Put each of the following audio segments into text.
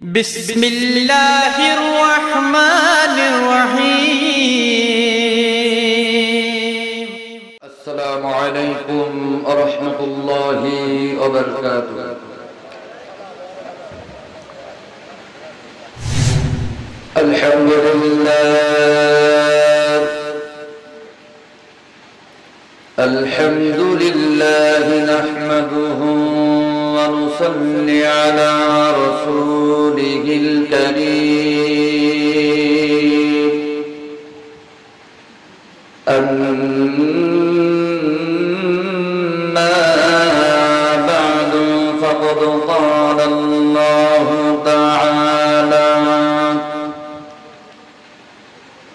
بسم الله الرحمن الرحيم. السلام عليكم ورحمة الله وبركاته. الحمد لله، الحمد لله نحمده ونصلي على رسوله الكريم. أما بعد، فقد قال الله تعالى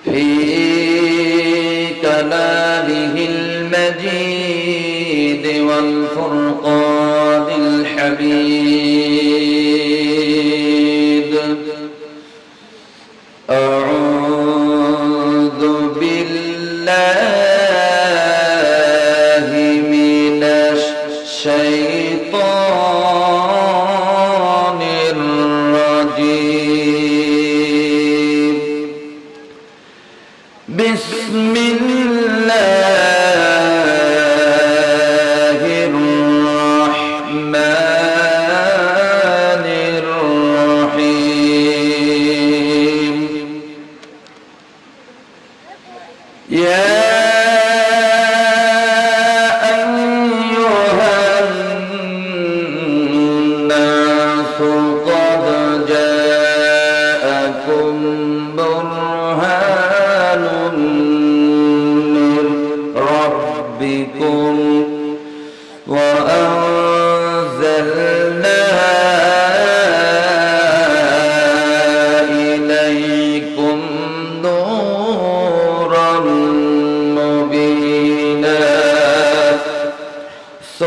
في كلامه المجيد والفرقان أعوذ بالله من الشيطان الرجيم. بسم الله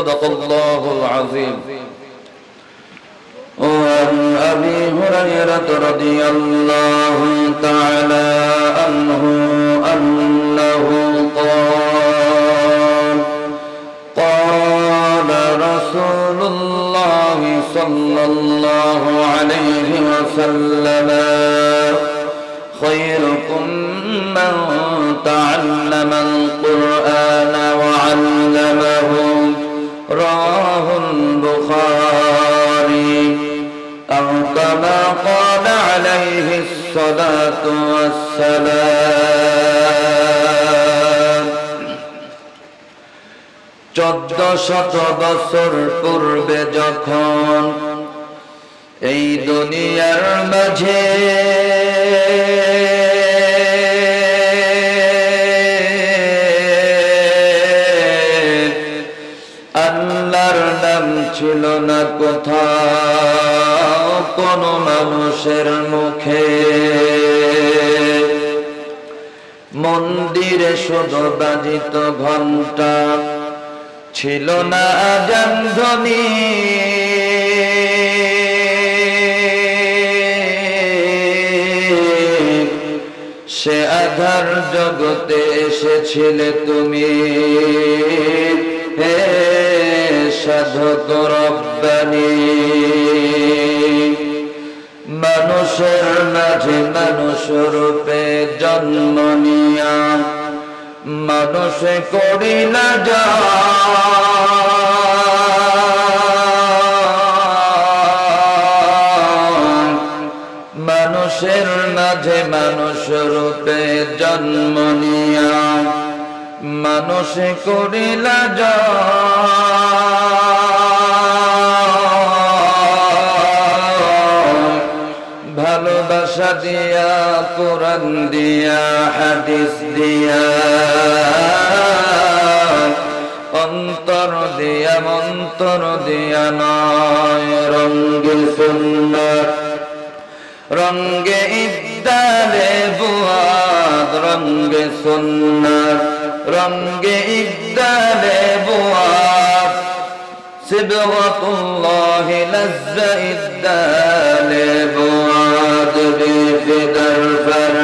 صدق الله العظيم. وعن أبي هريرة رضي الله تعالى عنه أنه قال: قال رسول الله صلى الله عليه وسلم: خيركم من تعلم القرآن وعلمه. رواه البخاري، أو كما قال عليه الصلاة والسلام. ১৪০০ বছর পূর্বে যখন এই দুনিয়ার মাঝে ছিল না কোথাও কোন মানুষের মুখে, মন্দিরে শুধু বাজিত ঘন্টা, ছিল না আযান ধ্বনি, সে আধার জগতে এসেছিলে তুমি হে সাধক রব্বানী। মানুষের মাঝে মানুষ রূপে জন্ম নিয়া মানুষে করি না যা, মানুষের মাঝে মানুষ রূপে জন্ম নিয়া মানুষে করি না যা। ভালোবাসা দিয়া, কোরআন দিয়া, হাদিস দিয়া, অন্তর দিয়া, মন্তর দিয়া নয়, রঙ্গে সুন্দর, রঙ্গে ইদ্দারে বুয়াদ, রঙ্গে সুন্দর, রঙ্গে ইদ্দারে বুয়াদ। সিবগাতুল্লাহি লাযযা ইদ্দারে বুয়াদ বেফিদার ফর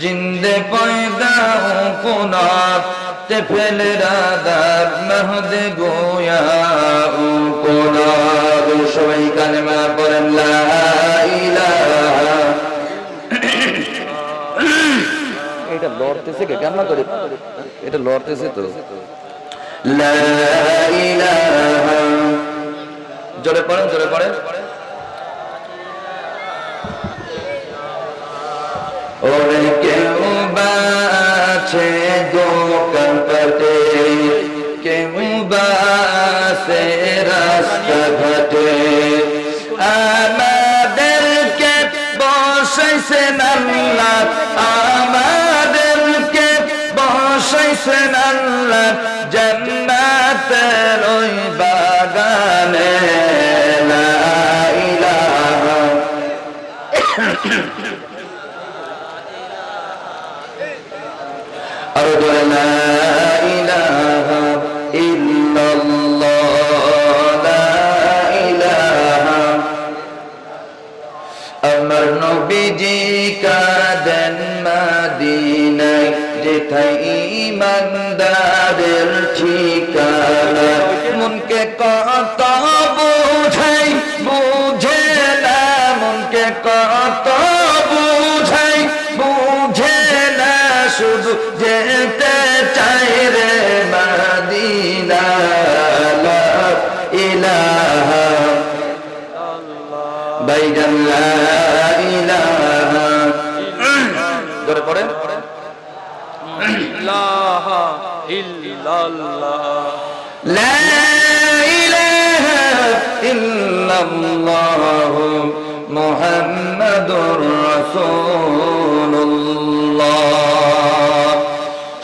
জিন্দে পয়দা কুনাত তে ফেলে রাদার মহদ গোয়া ও কোনা। সবাই কালেমা পড়েন লা लड़ते कामना लड़ते तो जोरे पड़े जोरे पड़े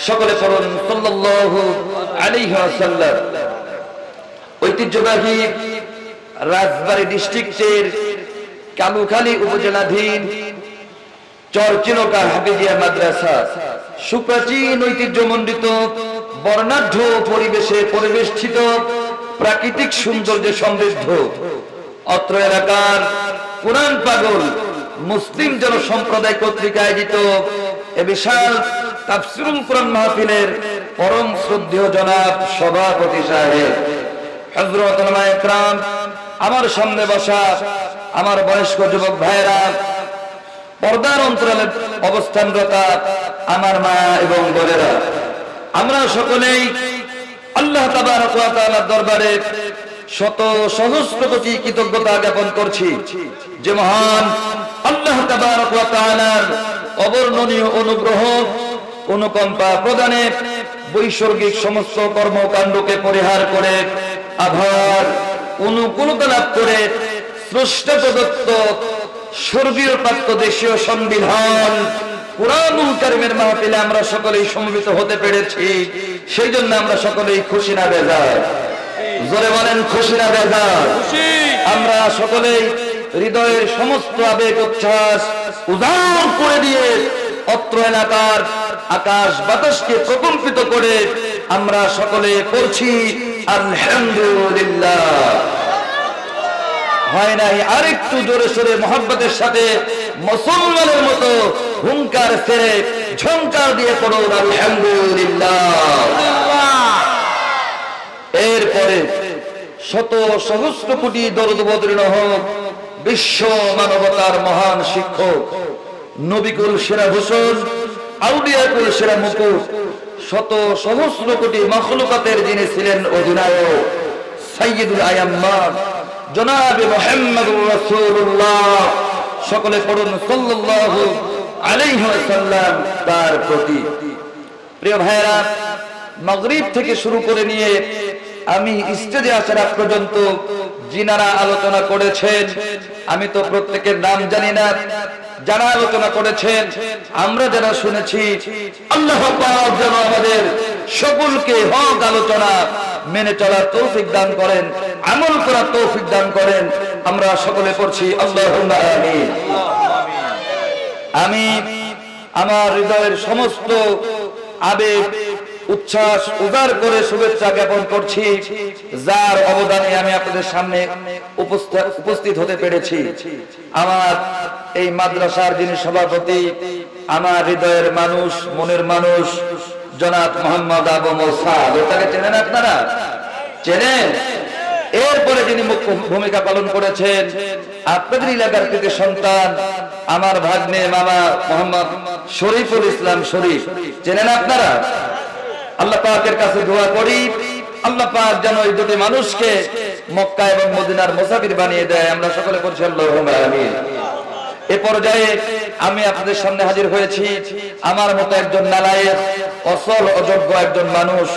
সকলে পড়ুন সাল্লাল্লাহু আলাইহি ওয়াসাল্লাম। ঐতিহ্যবাহী রাজবাড়ী ডিস্ট্রিক্টের কালুখালী উপজেলাধীন চরচিনকা হাফেজিয়া মাদ্রাসা সুপ্রাচীন ঐতিহ্যমণ্ডিত বর্ণাঢ্য পরিবেশে পরিবেষ্টিত প্রাকৃতিক সৌন্দর্যে সমৃদ্ধ অত্র এলাকার কুরআন পাগল মুসলিম জনসম্প্রদায় কর্তৃক আয়োজিত এ বিশাল তাফসীরুল কুরআন মাহফিলের পরম শ্রদ্ধেয় জনাব সভাপতি সাহেব হযরত ওলামায়ে কেরাম, আমার সামনে বসা আমার বয়স্ক যুবক ভাইরা, পর্দার অন্তরালে অবস্থানরত আমার মা এবং বোনেরা, আমরা সকলেই আল্লাহ তাবারক ওয়া তাআলার দরবারে শত সহস্র কোটি কৃতজ্ঞতা জ্ঞাপন করছি যে মহান আল্লাহ তাবারক ওয়া তাআলার অবর্ণনীয় অনুগ্রহ অনুকম্পা প্রদানে বৈসর্গিক সমস্ত কর্মকাণ্ডকে পরিহার করে আভার অনুকূলতা লাভ করে স্রষ্টা প্রদত্ত স্বর্গীয় প্রাপ্ত দেশীয় সংবিধান কুরআনুল কারীমের মাহফিলে আমরা সকলেই সমবেত হতে পেরেছি, সেই জন্য আমরা সকলেই খুশি না বেজার? জোরে বলেন খুশি না বেজার? আমরা সকলেই হৃদয়ের সমস্ত আবেগ উচ্ছ্বাস উদার করে দিয়ে অত্র এলাকার আকাশ বাতাসকে প্রকম্পিত করে আমরা সকলে পড়ছি আলহামদুলিল্লাহ। হয় নাই আরেকটু জোরে সোরে মহব্বতের সাথে মুসলমানের মতো হুঙ্কার ছেড়ে ঝংকার দিয়ে পড়ুন আলহামদুলিল্লাহ। এরপরে শত সহস্র কোটি দরুদ অবতীর্ণ হোক বিশ্ব মানবতার মহান শিক্ষক নবীকুল সেরা ভূষণ আউলিয়াকুল সেরা মুকুট শত সহস্র কোটি মখলুকাতের যিনি ছিলেন অধিনায়ক সাইয়্যিদুল আয়াম্মা জনাবে মুহাম্মদুর রাসূলুল্লাহ। সকলে পড়ুন সাল্লাল্লাহু আলাইহি ওয়াসাল্লাম তার প্রতি। প্রিয় ভাইরা, মাগরিব থেকে শুরু করে নিয়ে আমি স্টেজে আসার আগ পর্যন্ত যিনারা আলোচনা করেছেন, আমি তো প্রত্যেকের নাম জানি না, যারা আলোচনা করেছেন আমরা যারা শুনেছি আল্লাহ পাক যেন আমাদের সকলকে হক আলোচনা মেনে চলার তৌফিক দান করেন, আমল করার তৌফিক দান করেন। আমরা সকলে পড়ছি আল্লাহুম্মা আমিন। আমি আমার হৃদয়ের সমস্ত আবেগ উচ্ছ্বাস উদার করে শুভেচ্ছা জ্ঞাপন করছি যার অবদানে আমি আপনাদের সামনে উপস্থিত হতে পেরেছি। আমার এই মাদ্রাসার যিনি সভাপতি, আমার হৃদয়ের মানুষ, মনের মানুষ জনাব মোহাম্মদ আবু মুসা, ওটাকে চেনেন আপনারা? চেনেন। এরপরে যিনি মুখ্য ভূমিকা পালন করেছেন আপনাদের এলাকার থেকে সন্তান আমার ভাগ্নে মামা মোহাম্মদ शरीफुल इस्लाम शरीफ চেনেন আপনারা আল্লাহ পাকের কাছে দোয়া করি আল্লাহ পাক যেন এই দুটো মানুষকে মক্কা এবং মদিনার মুসাফির বানিয়ে দেয় আমরা সকলে বলছি আল্লাহুম্মা আমিন এ পর্যায়ে আমি আপনাদের সামনে হাজির হয়েছি আমার মতো একজন নালায়েক অসল অযোগ্য একজন মানুষ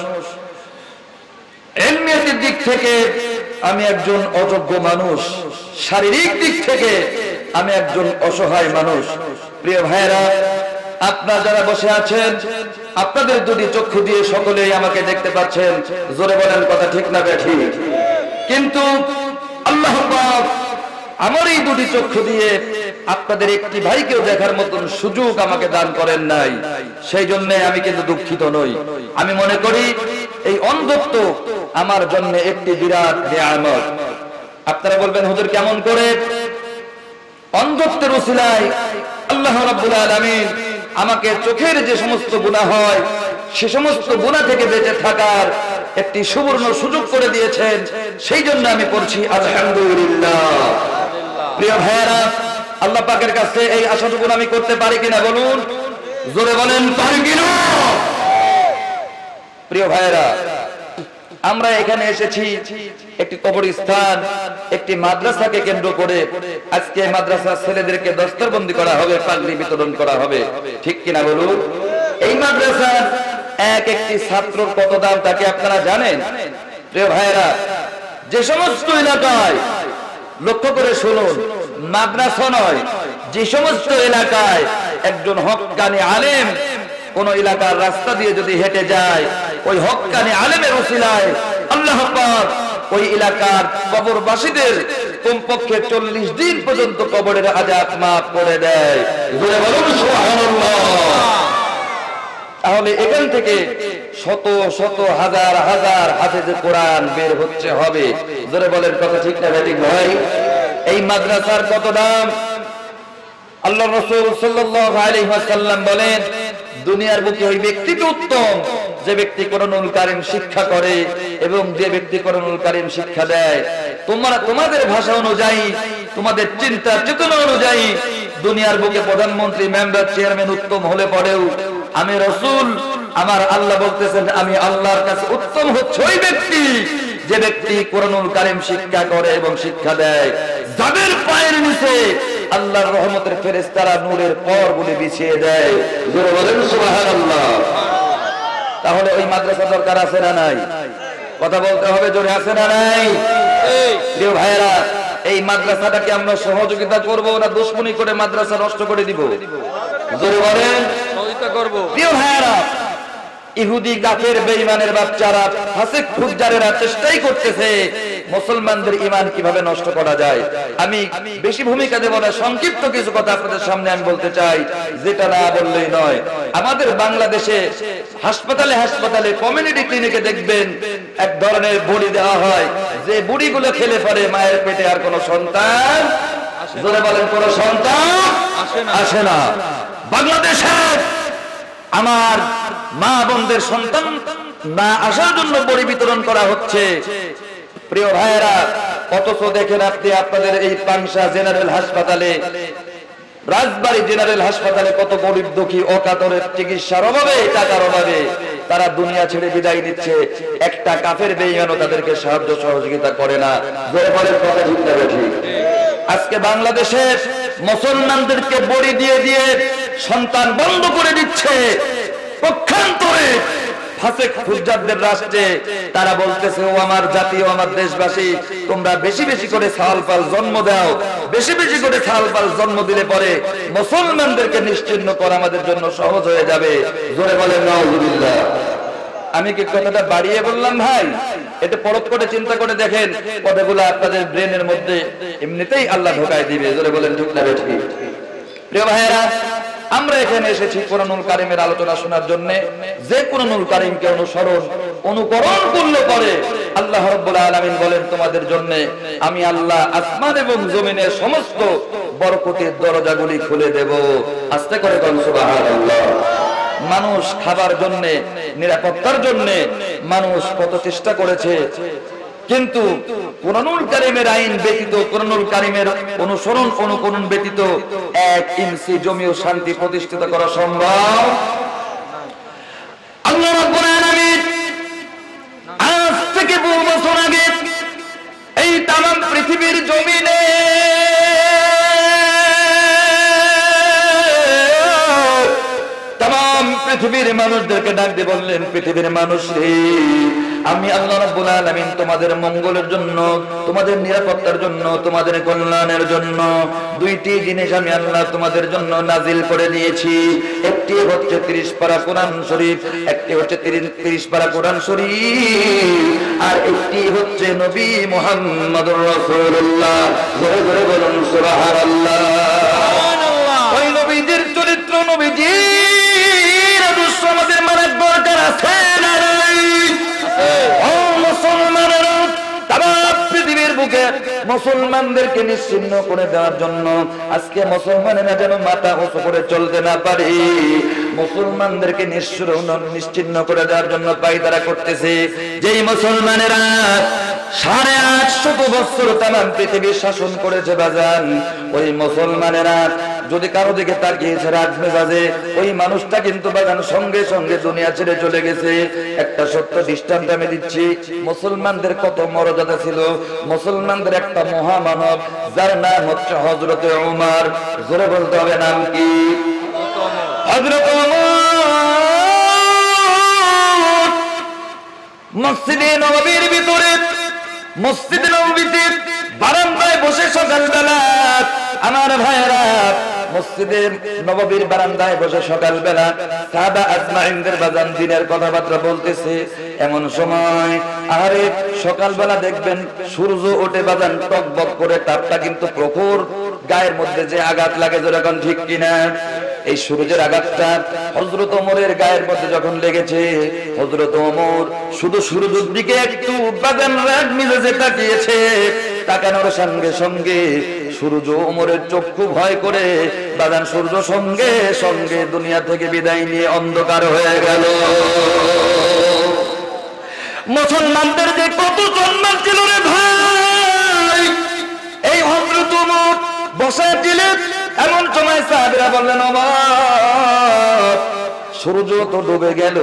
ইলমের দিক থেকে আমি একজন অযোগ্য মানুষ শারীরিক দিক থেকে আমি একজন অসহায় মানুষ প্রিয় ভাইরা আপনারা যারা বসে আছেন আপনাদের দুটি চক্ষু দিয়ে সকলেই আমাকে দেখতে পাচ্ছেন জোরে বলেন কথা ঠিক না বেঠিক কিন্তু আল্লাহ পাক আমার এই দুটি চক্ষু দিয়ে আপনাদের একটি ভাইকেও দেখার মতন সুযোগ আমাকে দান করেন নাই সেই জন্য আমি কিন্তু দুঃখিত নই আমি মনে করি এই অন্ধত্ব আমার জন্য একটি বিরাট নিয়ামত আপনারা বলবেন হুজুর কেমন করে অন্ধত্বের উসিলায় আল্লাহ রাব্বুল আলামিন আমাকে চোখের যে সমস্ত গুনাহ হয় সেই সমস্ত গুনাহ থেকে বেঁচে থাকার একটি সুবর্ণ সুযোগ করে দিয়েছেন সেই জন্য আমি পড়ছি আলহামদুলিল্লাহ প্রিয় ভাইরা আল্লাহ পাকের কাছে এই আশাটুকু আমি করতে পারি কিনা বলুন জোরে বলেন পারি কিনা প্রিয় ভাইরা আমরা এখানে এসেছি একটি কবরস্থান একটি মাদ্রাসাকে কেন্দ্র করে আজকে মাদ্রাসার ছেলেদেরকে দস্তরবন্দি করা হবে পাগড়ি বিতরণ করা হবে ঠিক কিনা বলুন এই মাদ্রাসার এক একটি ছাত্রর কত দাম তাকে আপনারা জানেন প্রিয় ভাইরা যে সমস্ত এলাকায় লক্ষ্য করে শুনুন মাদ্রাসা নয় যে সমস্ত এলাকায় একজন হক্কানি আলেম কোন এলাকার রাস্তা দিয়ে যদি হেঁটে যায় ওই হক্কানি আলেমের উসিলায় আল্লাহ পাক ওই এলাকার কবরবাসীদের কমপক্ষে ৪০ দিন পর্যন্ত কবরের আযাব মাফ করে দেয় জোরে বলুন সুবহানাল্লাহ তাহলে এখান থেকে শত শত হাজার হাজার হাফেজে কোরআন বের হচ্ছে হবে জোরে বলেন কথা ঠিক না ঠিক ভাই এই মাদ্রাসার কত দাম আল্লাহ রাসূল সাল্লাল্লাহু আলাইহি ওয়াসাল্লাম বলেন দুনিয়ার বুকে ওই ব্যক্তিটি উত্তম যে ব্যক্তি কোরআনুল কারীম শিক্ষা করে এবং যে ব্যক্তি কোরআনুল কারীম শিক্ষা দেয় তোমরা তোমাদের ভাষা অনুযায়ী তোমাদের চিন্তা চেতনা অনুযায়ী দুনিয়ার বুকে প্রধানমন্ত্রী মেম্বার চেয়ারম্যান উত্তম হলে পরেও আমি রাসূল আমার আল্লাহ বলতেছেন আমি আল্লাহর কাছে উত্তম হচ্ছে ওই ব্যক্তি যে ব্যক্তি কোরআনুল কারীম শিক্ষা করে এবং শিক্ষা দেয় যাদের পায়ের নিচে আল্লাহর রহমতের ফেরেশতারা নূরের পর বলে বিছিয়ে দেয় জোরে বলেন সুবহানাল্লাহ তাহলে ওই মাদ্রাসা দরকার আছে না নাই কথা বলতে হবে জোরে আছে না নাই প্রিয় ভাইরা এই মাদ্রাসাটাকে আমরা সহযোগিতা করব না দুশমনি করে মাদ্রাসা নষ্ট করে দিব জোরে বলেন সহযোগিতা করব প্রিয় ভাইরা ইহুদি কাফের বেঈমানের বাচ্চারা ফাসিক ফুজ্জারেরা চেষ্টাই করতেছে মুসলমানদের ঈমান কিভাবে নষ্ট করা যায় আমি বেশি ভূমিকা দেব না সংক্ষিপ্ত কিছু কথা আপনাদের সামনে আমি বলতে চাই যেটা না বললেই নয় আমাদের বাংলাদেশে হাসপাতালে হাসপাতালে কমিউনিটি ক্লিনিকে দেখবেন এক ধরনের বড়ি দেওয়া হয় যে বড়িগুলো খেলে পরে মায়ের পেটে আর কোনো সন্তান জোরে বলেন কোনো সন্তান আসে না বাংলাদেশে আমার মা বোনদের সন্তান না আসার জন্য বড়ি বিতরণ করা হচ্ছে প্রিয় ভাইরা অথচ দেখেন আপনি আপনাদের এই পাংশা জেনারেল হাসপাতালে রাজবাড়ী জেনারেল হাসপাতালে কত গরিব দুঃখী অকাতরের চিকিৎসার অভাবে টাকার অভাবে তারা দুনিয়া ছেড়ে বিদায় নিচ্ছে একটা কাফের বেঈমানও তাদেরকে সাহায্য সহযোগিতা করে না জোরে বলেন কথা ঠিক না বেঠিক আজকে বাংলাদেশের মুসলমানদেরকে বড়ি দিয়ে দিয়ে সন্তান বন্ধ করে দিচ্ছে পক্ষান্তরে ফাসিক ফুজ্জারদের রাষ্ট্রে তারা বলতেছে ও আমার জাতি ও আমার দেশবাসী তোমরা বেশি বেশি করে সালপাল জন্ম দাও বেশি বেশি করে সালপাল জন্ম দিলে পরে মুসলমানদেরকে নিশ্চিহ্ন করা আমাদের জন্য সহজ হয়ে যাবে জোরে বলেন নাউজুবিল্লাহ আমি কি কথাটা বাড়িয়ে বললাম ভাই এটা পরখ করে চিন্তা করে দেখেন কথাগুলো আপনাদের ব্রেনের মধ্যে এমনিতেই আল্লাহ ঢোকায় দিবে জোরে বলেন ঠিক না ঠিক প্রিয় ভাইরা আমরা এখানে এসেছি কোরআনুল কারীমের আলোচনা শোনার জন্য যে কোরআনুল কারীমকে অনুকরণ করলে পরে আল্লাহ রাব্বুল আলামিন বলেন তোমাদের জন্য আমি আল্লাহ আসমান এবং জমিনের সমস্ত বরকতের দরজাগুলি খুলে দেব আস্তে করে বলুন সুবহানাল্লাহ মানুষ খাবার জন্য নিরাপত্তার জন্য মানুষ কত চেষ্টা করেছে किंतु कुरानुल करीमेर आईन व्यतीत कुरानुल करीमेर अनुसरण अनुकरण व्यतीत एक इंची जमीओ शांति प्रतिष्ठित करा सम्भव अल्लाह रब्बुल आलामीन आज থেকে 2 বছর আগে এই तमाम পৃথিবীর জমিনে পৃথিবীর মানুষদেরকে ডাক দিয়ে বললেন পৃথিবীর মানুষরে আমি আল্লাহ রাব্বুল আলামিন তোমাদের মঙ্গলের জন্য তোমাদের নিরাপত্তার জন্য তোমাদের কল্যাণের জন্য দুইটি জিনিস আমি আল্লাহ তোমাদের জন্য নাজিল করে দিয়েছি একটি হচ্ছে 30 পারা কোরআন শরীফ একটি হচ্ছে 33 পারা কোরআন শরীফ আর একটি হচ্ছে নবী মুহাম্মদুর রাসূলুল্লাহ জোরে জোরে বলুন সুবহানাল্লাহ সুবহানাল্লাহ ওই নবীদের চরিত্র নবীজি মুসলমানদেরকে নিশ্চিন্ন করে দেওয়ার জন্য আজকে মুসলমানেরা যেন মাথা উঁচু করে চলতে না পারে মুসলমানদেরকে নিশ্চিন্ন করে দেওয়ার জন্য পায়তারা করতেছে যেই মুসলমানেরা 850 বছর তামাম পৃথিবী শাসন করেছে বাজান ওই মুসলমানেরা যদি কারো দিকে তাকিয়ে রাগ মেজাজে ওই মানুষটা কিন্তু বাগান সঙ্গে সঙ্গে দুনিয়া ছেড়ে চলে গেছে একটা সত্য দৃষ্টান্ত আমি দিচ্ছি মুসলমানদের কত মর্যাদা ছিল মুসলমানদের একটা মহামানব যার নাম হচ্ছে হযরত ওমর জোরে বলতে হবে নাম কি হযরত ওমর মসজিদে নববীর ভিতরে মসজিদে নববীতে বারান্দায় বসে সকালবেলা আমার ভাইরা মসজিদের নববীর বারান্দায় বসে সকালবেলা সাহাবা আজমাইনদের বাজান দিনের কথাবার্তা বলতেছে এমন সময় আরে সকালবেলা দেখবেন সূর্য ওঠে বাজান টকবক করে তাপটা কিন্তু প্রখর গায়ের মধ্যে যে আঘাত লাগে যেরকম ঠিক কিনা এই সূর্যের আঘাতটা হযরত ওমরের গায়ের মধ্যে যখন লেগেছে হযরত ওমর শুধু সূর্যের দিকে একটু বাজান রাগ মিজাজে তাকিয়েছে তাকানোর সঙ্গে সঙ্গে সূর্য ওমরের চক্ষু ভয় করে বাজান সূর্য সঙ্গে সঙ্গে দুনিয়া থেকে বিদায় নিয়ে অন্ধকার হয়ে গেল মুসলমানদের যে কত সম্মান ছিল রে ভাই এই হযরত ওমর বসে ছিলেন এমন সময় সাহাবীরা বললেন ওমর সূর্য তো ডুবে গেল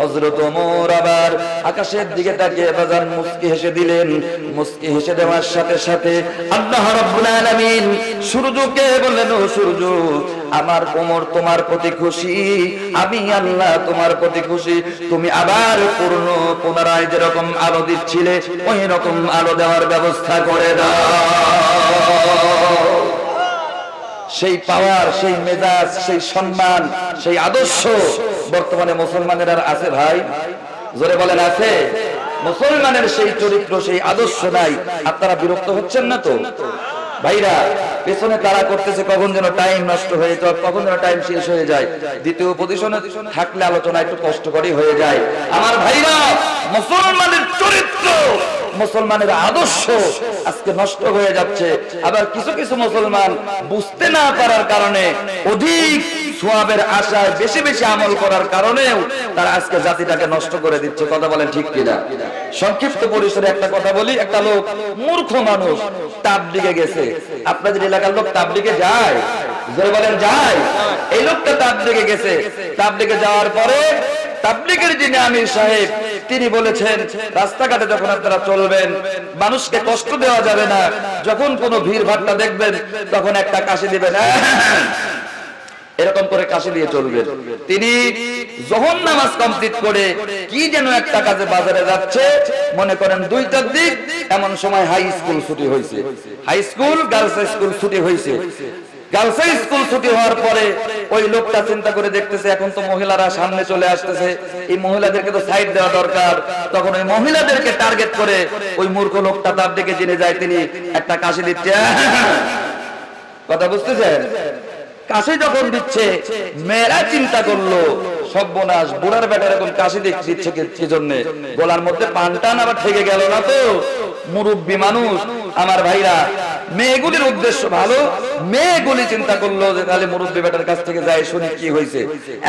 হযরত ওমর আবার আকাশের দিকে তাকিয়ে বাজান মুস্কি হেসে দিলেন মুস্কি হেসে দেওয়ার সাথে সাথে আল্লাহ রাব্বুল আলামিন সূর্যকে বললেন ও সূর্য আমার ওমর তোমার প্রতি খুশি আমি আল্লাহ তোমার প্রতি খুশি তুমি আবার পুনরায় যেরকম আলো দিচ্ছিলে ওই রকম আলো দেওয়ার ব্যবস্থা করে দাও সেই পাওয়ার সেই মেজাজ সেই সম্মান সেই আদর্শ বর্তমানে মুসলমানের আর আছে ভাই জোরে বলেন আছে মুসলমানের সেই চরিত্র সেই আদর্শ নাই আপনারা বিরক্ত হচ্ছেন না তো ভাইরা পেছনে তারা করতেছে কখন যেন টাইম নষ্ট হয়ে যায় কখন যেন টাইম শেষ হয়ে যায় দ্বিতীয় পজিশনে থাকলে আলোচনা একটু কষ্টকরই হয়ে যায় আমার ভাইরা মুসলমানের চরিত্র মুসলমানের আদর্শ আজকে নষ্ট হয়ে যাচ্ছে আবার কিছু কিছু মুসলমান বুঝতে না পারার কারণে অধিক সওয়াবের আশায় বেশি বেশি আমল করার কারণেও তারা আজকে জাতিটাকে নষ্ট করে দিচ্ছে কথা বলেন ঠিক কিনা সংক্ষিপ্ত পরিসরে একটা কথা বলি একটা লোক মূর্খ মানুষ তাবলিগে গেছে আপনাদের এলাকার লোক তাবলিগে যায় যারা বলেন যায় এই লোকটা তাবলিগে গেছে তাবলিগে যাওয়ার পরে তাবলিগের যিনি আমির সাহেব তিনি বলেছেন রাস্তাঘাটে যখন আপনারা চলবেন মানুষকে কষ্ট দেওয়া যাবে না যখন কোনো ভিড়ভাট্টা দেখবেন তখন একটা কাশি দিবেন এরকম করে কাশি দিয়ে চলবেন তিনি যখন নামাজ কমপ্লিট করে কি যেন একটা কাজে বাজারে যাচ্ছে মনে করেন 2টার দিক এমন সময় হাই স্কুল ছুটি হয়েছে হাই স্কুল গার্লস স্কুল ছুটি হয়েছে গার্লস স্কুল ছুটি হওয়ার পরে ওই লোকটা চিন্তা করে দেখতেছে এখন তো মহিলারা সামনে চলে আসতেছে এই মহিলাদেরকে তো সাইড দেওয়া দরকার তখন ওই মহিলাদেরকে টার্গেট করে ওই মূর্খ লোকটা তার দিকে জেনে যায় তিনি একটা কাশি দিচ্ছে কথা বুঝতেছেন কাশি যখন দিচ্ছে মেয়েরা চিন্তা করলো সর্বনাশ বুড়ার বেটা এরকম কাশি দিচ্ছে কি জন্য গলার মধ্যে পান টান আবার ঠেকে গেল না তো মুরুব্বি মানুষ আমার ভাইরা মেয়েগুলির উদ্দেশ্য ভালো, মেয়েগুলি চিন্তা করলো যে তাহলে মুরব্বী বেটার কাছ থেকে যায় শুনি কি হয়েছে।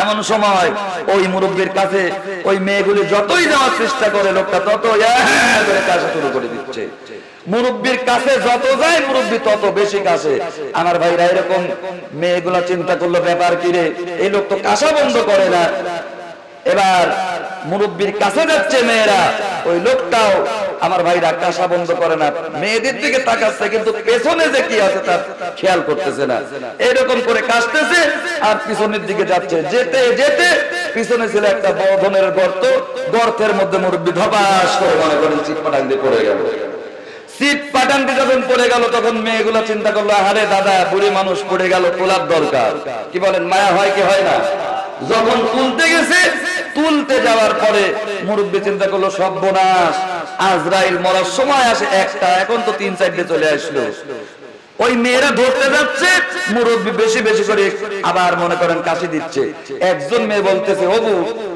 এমন সময় ওই মুরব্বীর কাছে ওই মেয়েগুলি যতই যাওয়ার চেষ্টা করে লোকটা তত করে কাশা শুরু করে দিচ্ছে। মুরব্বীর কাছে যত যায় মুরব্বী তত বেশি কাছে। আমার ভাইরা এরকম মেয়েগুলা চিন্তা করলো ব্যাপার কি রে, এই লোক তো কাশা বন্ধ করে না। এবার মুরব্বীর কাছে যাচ্ছে মেয়েরা, ওই লোকটাও আমার ভাইরা কাশা বন্ধ করে না, মেয়েদের দিকে তাকাচ্ছে কিন্তু পেছনে যে কি আছে তার খেয়াল করতেছে না। এরকম করে কাশতেছে আর পিছনের দিকে যাচ্ছে, যেতে যেতে পিছনে ছিল একটা বড় ধরনের গর্ত, গর্তের মধ্যে মুরব্বী ধপাস করে মনে করেন চিট পাটাং দিয়ে পড়ে গেল। চিট পাটাং দিয়ে যখন পড়ে গেল তখন মেয়েগুলো চিন্তা করলো আরে দাদা বুড়ি মানুষ পড়ে গেল, তোলার দরকার। কি বলেন, মায়া হয় কি হয় না? যখন তুলতে গেছে, তুলতে যাওয়ার পরে মুরব্বী চিন্তা করলো সর্বনাশ, আজরাইল মরার সময় আসে একটা, এখন তো তিন চারটে চলে আসলো। ওই মেয়েরা ধরতে যাচ্ছে, মুরব্বী বেশি বেশি করে আবার মনে করেন কাশি দিচ্ছে। একজন মেয়ে বলতেছে ওগো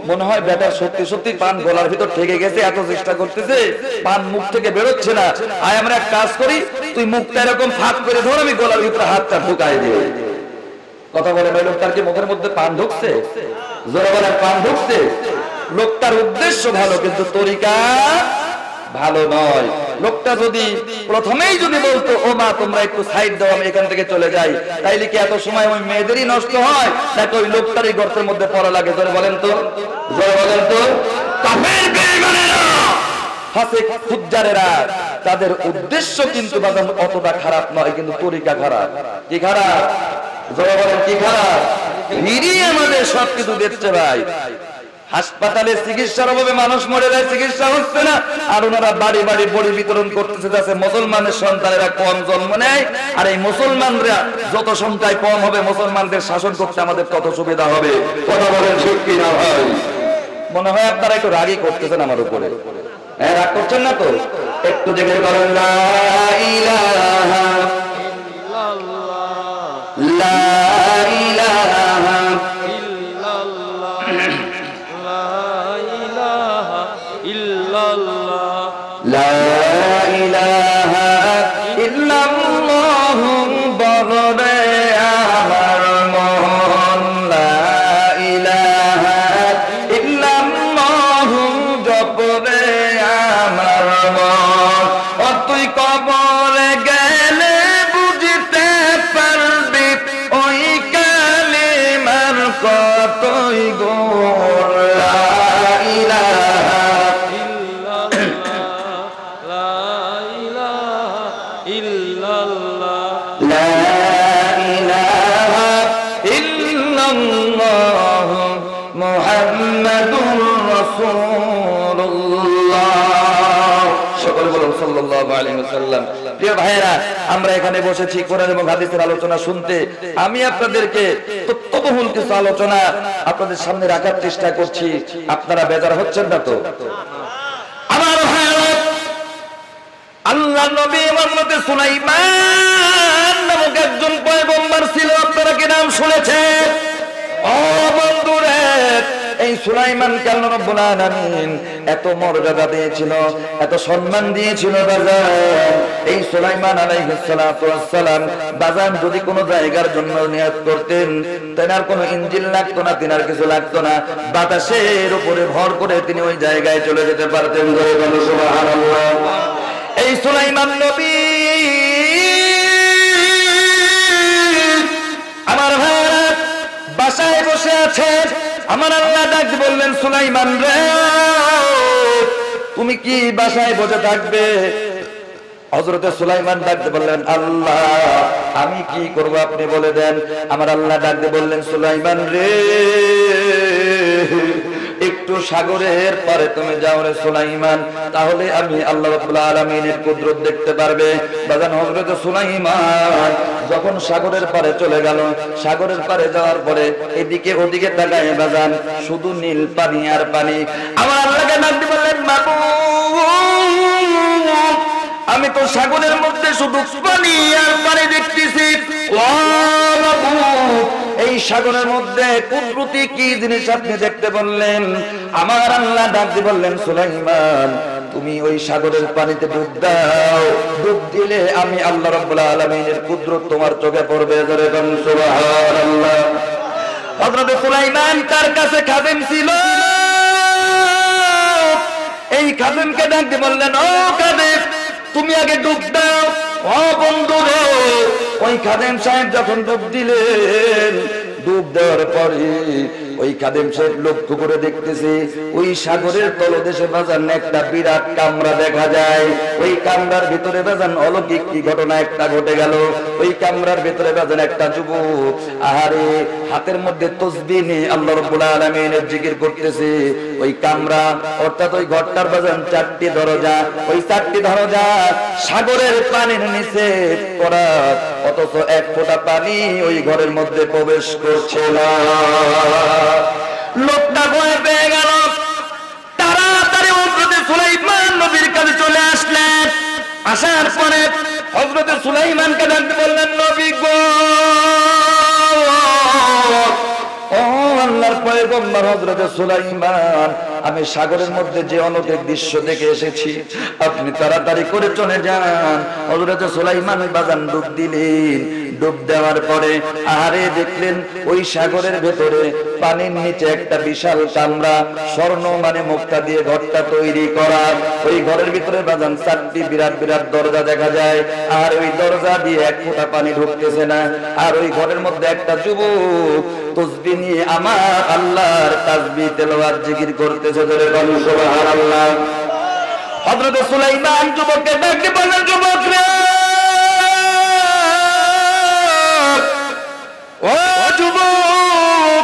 মনে হয় ব্যাটার সত্যি সত্যি পান গলার ভিতর ঠেকে গেছে, এত চেষ্টা করতেছে পান মুখ থেকে বেরোচ্ছে না। আয় আমরা এক কাজ করি, তুই মুখটা এরকম ফাঁক করে ধর, আমি গলার ভিতরে হাতটা ঢুকাই দিয়ে কথা বলে। ভাই লোকটার কি মুখের মধ্যে পান ঢুকছে? জোরে বলে পান ঢুকছে। লোকটার উদ্দেশ্য ভালো কিন্তু তরিকা ভালো নয়। লোকটা যদি প্রথমেই যদি বলতো ও মা তোমরা একটু সাইড দাও আমি এখান থেকে চলে যাই, তাইলে কি এত সময় ওই মেয়েদেরই নষ্ট হয় নাকি ওই লোকটারই গর্তের মধ্যে পড়া লাগে? জোরে বলেন তো, জোরে বলেন তো। কাফের বেঈমানেরা, ফাসিক ফুজ্জারেরা, তাদের উদ্দেশ্য কিন্তু অতটা খারাপ নয় কিন্তু তরিকা খারাপ। কি খারাপ? জোরে বলেন কি খারাপ? নিরিয়ে আমাদের সবকিছু দেখছে ভাই। হাসপাতালে চিকিৎসার অভাবে মানুষ মরে যায়, চিকিৎসা হচ্ছে না, আর ওনারা বাড়ি বাড়ি বড়ি বিতরণ করতেছে। যাতে মুসলমানের সন্তানেরা কম জন্ম নেয়, আর এই মুসলমানরা যত সংখ্যায় কম হবে মুসলমানদের শাসন করতে আমাদের তত সুবিধা হবে। কথা বলেন ঠিক কি না ভাই? মনে হয় আপনারা একটু রাগই করতেছেন আমার উপরে। হ্যাঁ, রাগ করছেন না তো? একটু দেখে বলেন লা ইলাহা ইল্লাল্লাহ। প্রিয় ভাইরা, আমরা এখানে বসেছি কোরআন এবং হাদিসের আলোচনা শুনতে। আমি আপনাদেরকে তথ্যবহুল কিছু আলোচনা আপনাদের সামনে রাখার চেষ্টা করছি। আপনারা বেজার হচ্ছেন না তো? আমার আল্লাহ নবী উম্মতে সুলাইমান নামক একজন পয়গম্বর ছিল। আপনারা কি নাম শুনেছেন? ও বন্ধুরা, এই সুলাইমানকে আল্লাহ রাব্বুল আলামিন এত মর্যাদা দিয়েছিল, এত সম্মান দিয়েছিল বাজান। এই সুলাইমান আলাইহিস সালাতু ওয়াস সালাম বাজান যদি কোনো জায়গার জন্য নিয়ত করতেন, তেনার কোনো ইঞ্জিন লাগতো না, তেনার কিছু লাগতো না, বাতাসের উপরে ভর করে তিনি ওই জায়গায় চলে যেতে পারতেন। জয় বলো সুবহানাল্লাহ। এই সুলাইমান নবী আমার ভাইরা বাসায় বসে আছেন। আমার আল্লাহ ডাক বললেন, সুলাইমান রে তুমি কি বাসায় বসে থাকবে? হযরতে সুলাইমান ডাকতে বললেন, আল্লাহ আমি কি করব আপনি বলে দেন। আমার আল্লাহ ডাকতে বললেন, সুলাইমান রে একটু সাগরের পারে তুমি যাও রে সুলাইমান, তাহলে আমি আল্লাহ রাব্বুল আলামিনের কুদরত দেখতে পারবে। বাজান হযরত সুলাইমান যখন সাগরের পারে চলে গেল, সাগরের পারে যাওয়ার পরে এদিকে ওদিকে তাকায় বাজান শুধু নীল পানি আর পানি। আমার আল্লাহকে ডাকতে বললেন, মাবুদ আমি তো সাগরের মধ্যে শুধু পানি আর পানি দেখতেছি, ও মাবুদ এই সাগরের মধ্যে কুদরতি কি জিনিস আপনি দেখতে বললেন? আমার আল্লাহ ডাকতে বললেন, সুলাইমান তুমি ওই সাগরের পানিতে ডুব দাও, ডুব দিলে আমি আল্লাহ রাব্বুল আলামিনের কুদরত তোমার চোখে পড়বে। সুবহানাল্লাহ। হযরত সুলাইমান তার কাছে খাদেম ছিল, এই খাদেমকে ডাক দিয়ে বললেন, ও খাদেম তুমি আগে ডুব দাও। ও বন্ধু রে, ওই খাদেম সাহেব যখন ডুব দিলেন, ডুব দেওয়ার পরে ওই খাদেম সাহেব লক্ষ্য করে দেখতেছে ওই সাগরের তলদেশে বাজান একটা বিরাট কামরা দেখা যায়। ওই কামরার ভিতরে বাজান অলৌকিক কি ঘটনা একটা ঘটে গেল। ওই কামরার ভিতরে বাজান একটা যুবক আহারে হাতের মধ্যে তসবিহ নিয়ে আল্লাহ রাব্বুল আলামিনের জিকির করতেছে। ওই কামরা অর্থাৎ ওই ঘরটার বাজান চারটি দরজা, ওই চারটি দরজা সাগরের পানির নিচে পড়া, অথচ এক ফোঁটা পানি ওই ঘরের মধ্যে প্রবেশ করছে না। লোকটা ভয় পেয়ে গেল, তাড়াতাড়ি হযরত সুলাইমান নবীর কাছে চলে আসলেন। আসার পরে হযরত সুলাইমানকে ডাকতে বললেন, নবী গো, ও আল্লাহর পয়গম্বর হযরত সুলাইমান, আমি সাগরের মধ্যে যে অনৈতিক দৃশ্য দেখে এসেছি, আপনি তাড়াতাড়ি করে চলে যান। হযরত সুলাইমান বাজান ডুব দিলেন, ডুব দেওয়ার পরে আহারে দেখলেন ওই সাগরের ভেতরে পানির নিচে একটা বিশাল কামরা, স্বর্ণ মানে মুক্তা দিয়ে ঘরটা তৈরি করা। ওই ঘরের ভিতরে বাজান চারটি বিরাট বিরাট দরজা দেখা যায়, আর ওই দরজা দিয়ে এক ফোঁটা পানি ঢুকতেছে না। আর ওই ঘরের মধ্যে একটা যুবক তসবিহ নিয়ে আমার আল্লাহর তাসবিহ তেলাওয়াত জিকির করতেছে। ধরে বলুন সুবহানাল্লাহ। হযরত সুলাইমান যুবককে ডেকে বললেন, যুবক রে, ও যুবক,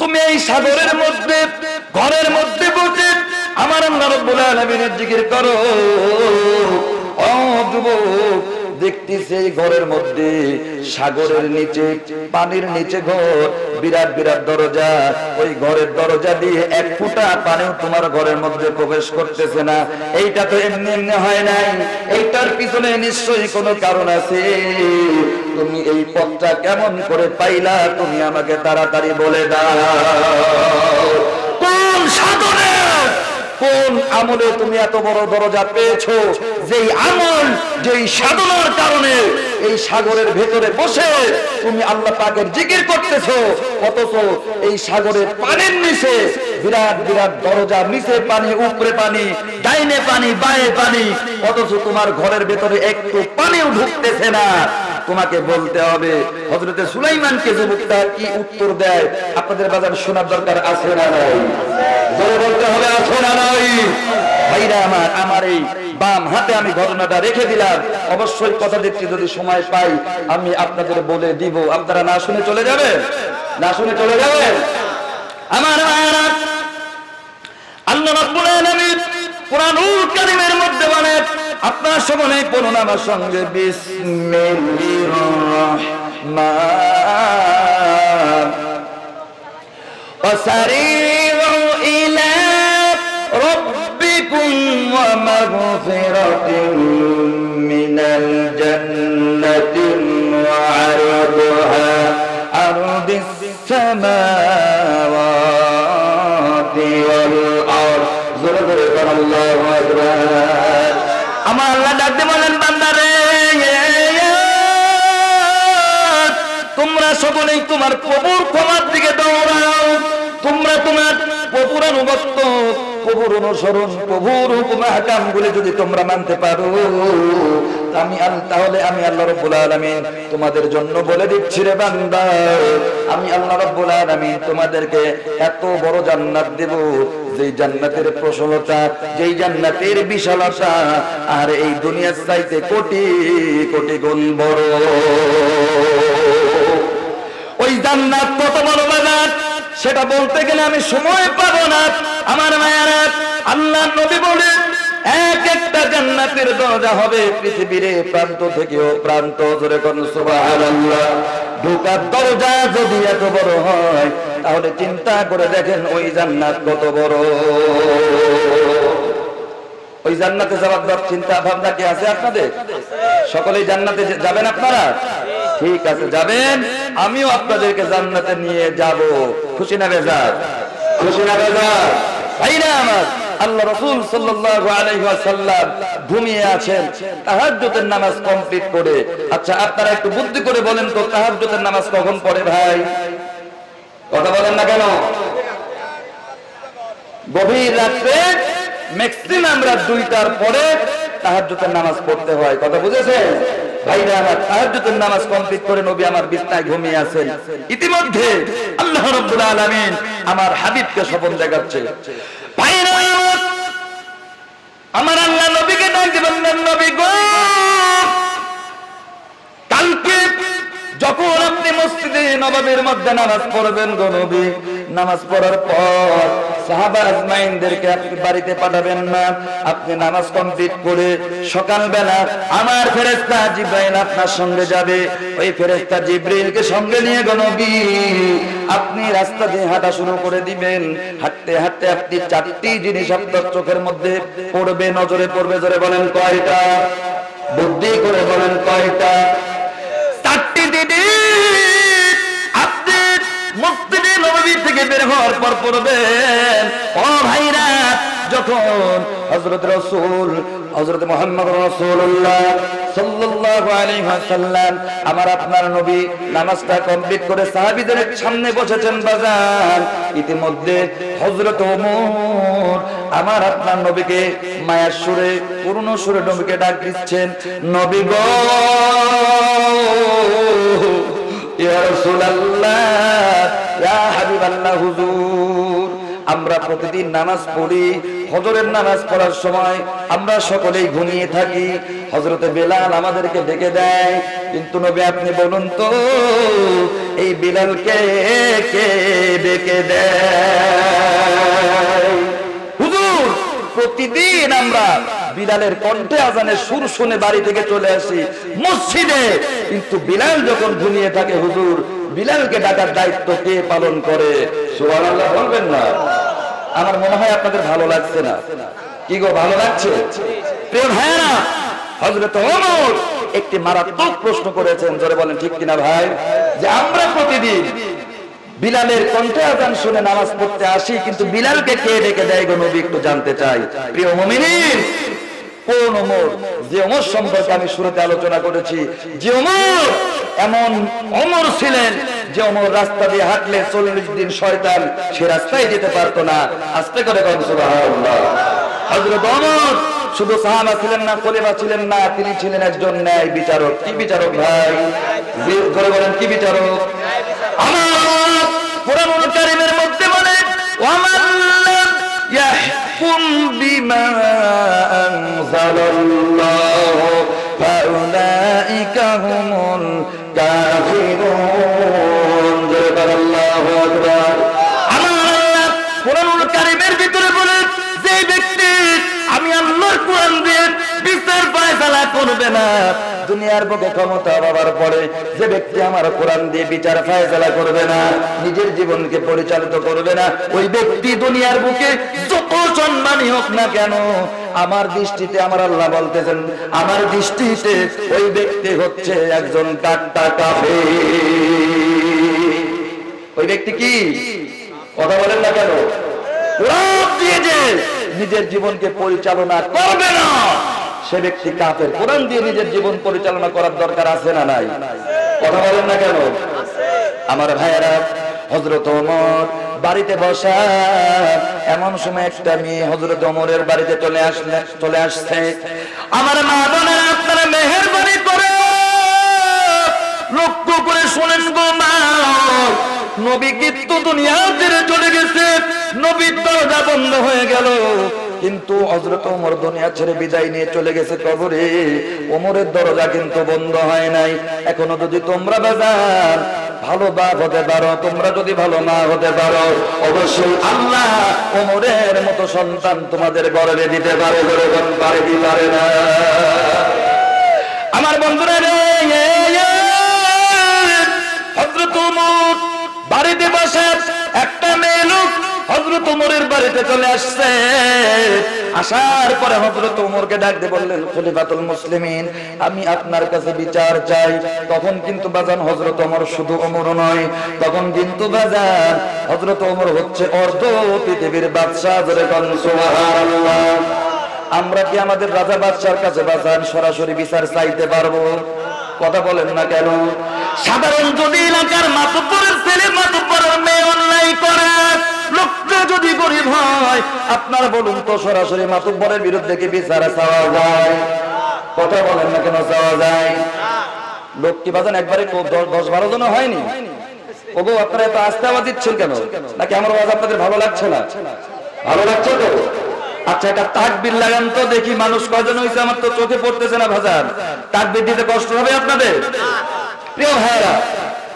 তুমি এই সাগরের মধ্যে ঘরের মধ্যে বসে আমার আল্লাহ রাব্বুল আলামিনের জিকির করো। ও যুবক, দেখতেছে ঘরের মধ্যে সাগরের নিচে পানির নিচে ঘর, বিরাট বিরাট দরজা, ওই ঘরের দরজা দিয়ে এক ফোঁটা পানিও তোমার ঘরের মধ্যে প্রবেশ করতেছে না। এইটা তো এমনি এমনি হয় নাই, এইটার পিছনে নিশ্চয়ই কোনো কারণ আছে। তুমি এই পথটা কেমন করে পাইলা, তুমি আমাকে তাড়াতাড়ি বলে দাও। কোন সাধনে, কোন আমলে তুমি এত বড় দরজা পেয়েছো, যেই আমল, যেই সাধনার কারণে এই সাগরের ভেতরে বসে তুমি আল্লাহ পাকের জিকির করতেছো, অথচ এই সাগরের পানির নিচে বিরাট বিরাট দরজা, নিচে পানি, উপরে পানি, ডাইনে পানি, বাঁয়ে পানি, অথচ তোমার ঘরের ভেতরে একটু পানিও ঢুকতেছে না। তোমাকে বলতে হবে হযরত সুলাইমানকে যুবকটা কি উত্তর দেয়, আপনাদের বাজার শোনার দরকার আছে না নাই? বলতে হবে আছে না নাই? ভাইরা আমার, আমার এই বাম হাতে আমি ঘটনাটা রেখে দিলাম। অবশ্যই কথা দেখছি, যদি সময় পাই আমি আপনাদের বলে দিব। আপনারা না শুনে চলে যাবেন, না শুনে চলে যাবেন। আমার ভাইরা, আল্লাহ রাব্বুল আলামিন কুরআনুল কারীমের মধ্যে বলেন, আপনার সামনে পড়ুন আমার সঙ্গে, বিসমিল্লাহির রহমান ওয়াসারিউ ইলা রাব্বিকুম ওয়া মাগফিরাতিন মিনাল জান্নাতি ওয়া আরদুহা আরদিস সামাওয়াতি ওয়াল আরদ। জোরে জোরে বলুন আল্লাহু আকবার। আমার আল্লাহ ডাকতে বলেন, বান্দারে, তোমরা সকলেই তোমার প্রভুর ক্ষমার দিকে দৌড়াও। তোমরা তোমার প্রভুর অনুগত, প্রভুর অনুসরণ, প্রভুর হুকুম আহকাম গুলি যদি তোমরা মানতে পারো, তাহলে আমি আল্লাহ রাব্বুল আলামিন তোমাদের জন্য বলে দিচ্ছি রে বান্দা, আমি আল্লাহ রাব্বুল আলামিন তোমাদেরকে এত বড় জান্নাত দেব, যেই জান্নাতের প্রশস্ততা, যেই জান্নাতের বিশালতা আর এই দুনিয়ার চাইতে কোটি কোটি গুণ বড়। ওই জান্নাত কত বড় জান্নাত সেটা বলতে গেলে আমি সময় পাবো না। আমার মায়ের আল্লাহ নবী বলেন, এক একটা জান্নাতের দরজা হবে পৃথিবীর প্রান্ত থেকে ও প্রান্ত। ধরে কোন সুবহানাল্লাহ। ঢোকার দরজা যদি এত বড় হয়, তাহলে চিন্তা করে দেখেন ওই জান্নাত কত বড়। ওই জান্নাতে যাওয়ার চিন্তা ভাবনা কি আছে আপনাদের? সকলেই জান্নাতে যাবেন আপনারা? ঠিক আছে, যাবেন। আমিও আপনাদেরকে জান্নাতে নিয়ে যাব। খুশি না বেজার? খুশি না বেজার? ভাইরা আমার, আল্লাহ রাসূল সাল্লাল্লাহু আলাইহি ওয়াসাল্লাম ঘুমিয়ে আছেন তাহাজ্জুদের নামাজ কমপ্লিট করে। আচ্ছা আপনারা একটু বুদ্ধি করে বলেন তো তাহাজ্জুদের নামাজ কখন পড়ে ভাই? কথা বলেন না কেন? গভীর রাতে ম্যাক্সিমাম রাত 2টার পরে তাহাজ্জুদের নামাজ পড়তে হয়। কথা বুঝেছেন ভাইরা? আমার তাহাজ্জুদের নামাজ কমপ্লিট করে নবী আমার বিছনায় ঘুমিয়ে আছেন। ইতিমধ্যে আল্লাহ রাব্বুল আলামিন আমার হাবিবকে স্বপ্ন দেখাচ্ছে। ভাইরা আমার আল্লাহ নবীকে ডাকতে বললেন, নবী গো কালকে যখন আপনি মসজিদে নববীর মধ্যে নামাজ পড়বেন গো নবী, নামাজ পড়ার পর সাহাবা আজমাইনদেরকে আপনি বাড়িতে পাঠাবেন না, আপনি নামাজ কমপ্লিট করে সকালবেলা আমার ফেরেশতা জিবরাইল আপনার সঙ্গে যাবে, ওই ফেরেশতা জিবরাইলকে সঙ্গে নিয়ে গো নবী আপনি রাস্তা দিয়ে হাঁটা শুরু করে দিবেন। হাঁটতে হাঁটতে আপনি চারটি জিনিস আপনার চোখের মধ্যে পড়বে, নজরে পড়বে। জোরে বলেন কয়টা? বুদ্ধি করে বলেন কয়টা? মসজিদে নববী থেকে বের হওয়ার পর পড়বেন। ও ভাইরা যখন হযরত রাসূল হযরত মুহাম্মদ রাসূলুল্লাহ সাল্লাল্লাহু আলাইহি ওয়াসাল্লাম আমার আপনার নবী নামাজটা কমপ্লিট করে সাহাবীদের সামনে বসেছেন বাজান, ইতিমধ্যে হযরত ওমর আমার আপনার নবীকে মায়ার সুরে পুরনো সুরে নবীকে ডাক দিচ্ছেন, নবী গো ইয়া রাসূলুল্লাহ ইয়া হাবিবাল্লাহ হুজুর, আমরা প্রতিদিন নামাজ পড়ি, হযরের নামাজ পড়ার সময় আমরা সকলেই ঘুমিয়ে থাকি, হযরতে বেলাল আমাদেরকে ডেকে দেয়, কিন্তু নবী আপনি বলুন তো এই বেলালকে কে ডেকে দেয়? হুজুর প্রতিদিন আমরা বিলালের কণ্ঠে আজানের সুর শুনে বাড়ি থেকে চলে আসি মসজিদে, কিন্তু বিলাল যখন ঘুমিয়ে থাকে হুজুর বিলালকে ডাকার দায়িত্ব কে পালন করে? সুবহানাল্লাহ বলবেন না? আমার মনে হয় আপনাদের ভালো লাগছে না। কি গো ভালো লাগছে? প্রিয় ভাইরা হযরত ওমর একটি মারাত্মক প্রশ্ন করেছেন। জোরে বলেন ঠিক কিনা ভাই? যে আমরা প্রতিদিন বিলালের কণ্ঠে আযান শুনে নামাজ পড়তে আসি, কিন্তু বিলালকে কে ডেকে দেয় গো নবী একটু জানতে চাই। প্রিয় মুমিনিন কোন ওমর? যে ওমর সম্পর্কে আমি শুরুতে আলোচনা করেছি, যে ওমর এমন ওমর ছিলেন যে ওমর রাস্তা দিয়ে হাঁটলে 40 দিন শয়তান সে রাস্তায় যেতে পারতো না। আস্তে করে বলুন সুবহানাল্লাহ। হযরত ওমর শুধু সাহাবা ছিলেন না, খলিফা ছিলেন না, তিনি ছিলেন একজন ন্যায় বিচারক। কি বিচারক ভাই? জোর করে বলেন কি বিচারক? আমার কোরআনুল কারীমের মধ্যে বলে ওয়ামান ইয়াহকুম বিমা আনজালাল্লাহু ফাউলাইকা হুমুল কাফিরুন। আল্লাহু আকবার। আমার কোরআনুল কারীমের ভিতরে বলে যে ব্যক্তি আমি আল্লাহর কোরআন দিয়ে বিচার ফয়সালা করবে না, দুনিয়ার বুকে ক্ষমতা পাওয়ার পরে যে ব্যক্তি আমার কোরআন দিয়ে বিচার ফয়সালা করবে না, নিজের জীবনকে পরিচালিত করবে না, ওই ব্যক্তি দুনিয়ার বুকে যত সম্মানী হোক না কেন আমার দৃষ্টিতে আমার আল্লাহ বলতেছেন আমার দৃষ্টিতে ওই ব্যক্তি হচ্ছে একজন কাট্টা কাফের। ওই ব্যক্তি কি? কথা বলেন না কেন? কোরআন দিয়ে যে নিজের জীবনকে পরিচালনা করবে না সে ব্যক্তি কাফের। কোরআন দিয়ে নিজের জীবন পরিচালনা করার দরকার আছে না নাই? কথা বলেন না কেন? আমার ভাইয়েরা হযরত ওমর বাড়িতে বসা, এমন সময় একটা মেয়ে হযরত ওমরের বাড়িতে চলে আসছে। আমার মা বোনেরা আপনারা মেহেরবানি করে লক্ষ্য করে শুনেন গো মা, নবী কিন্তু দুনিয়া ছেড়ে চলে গেছে, নবীর দরজা বন্ধ হয়ে গেল, কিন্তু হযরত ওমর দুনিয়া ছেড়ে বিদায় নিয়ে চলে গেছে কবরে, ওমরের দরজা কিন্তু বন্ধ হয় নাই। এখনো যদি তোমরা বাজার ভালো বাপ হতে পারো, তোমরা যদি ভালো মা হতে পারো, অবশ্যই আল্লাহ ওমরের মতো সন্তান তোমাদের গর্ভে দিতে পারে। আমার বন্ধুরা হযরত ওমর বাড়িতে বসে একটা মেয়ে লোক হযরত ওমরের বাড়িতে চলে আসছে। আসার পরে হযরত ওমরকে ডাক দিয়ে বললেন, খলিফাতুল মুসলিমিন, আমি আপনার কাছে বিচার চাই। তখন কিন্তু বাজান হযরত ওমর শুধু ওমর নয়, তখন কিন্তু বাজান হযরত ওমর হচ্ছে অর্ধ পৃথিবীর বাদশা। জোরে বল সুবহানাল্লাহ। আমরা কি আমাদের রাজা বাদশার কাছে বাজান সরাসরি বিচার চাইতে পারবো? কথা বলেন না কেন? সাধারণ যদি এলাকার মাতব্বরের ছেলে মাতব্বরের মেয়ে অন্যায় করে, লোকটা যদি গরিব হয়, আপনারা বলুন তো সরাসরি মাতব্বরের বিরুদ্ধে কি বিচার চাওয়া যায়? কথা বলেন না কেন? চাওয়া যায়। লোকটি বাজান একবারে 10-12 জন হয়নি। ওগো আপনারা এত আস্তে আওয়াজ দিচ্ছেন কেন? নাকি আমার আওয়াজ আপনাদের ভালো লাগছে না? ভালো লাগছে তো? আচ্ছা, একটা তাকবীর লাগান তো দেখি মানুষ কয়জন হইছে। আমার তো চোখে পড়তেছে না বাজান। তাকবীর দিতে কষ্ট হবে আপনাদের? প্রিয় ভাইরা,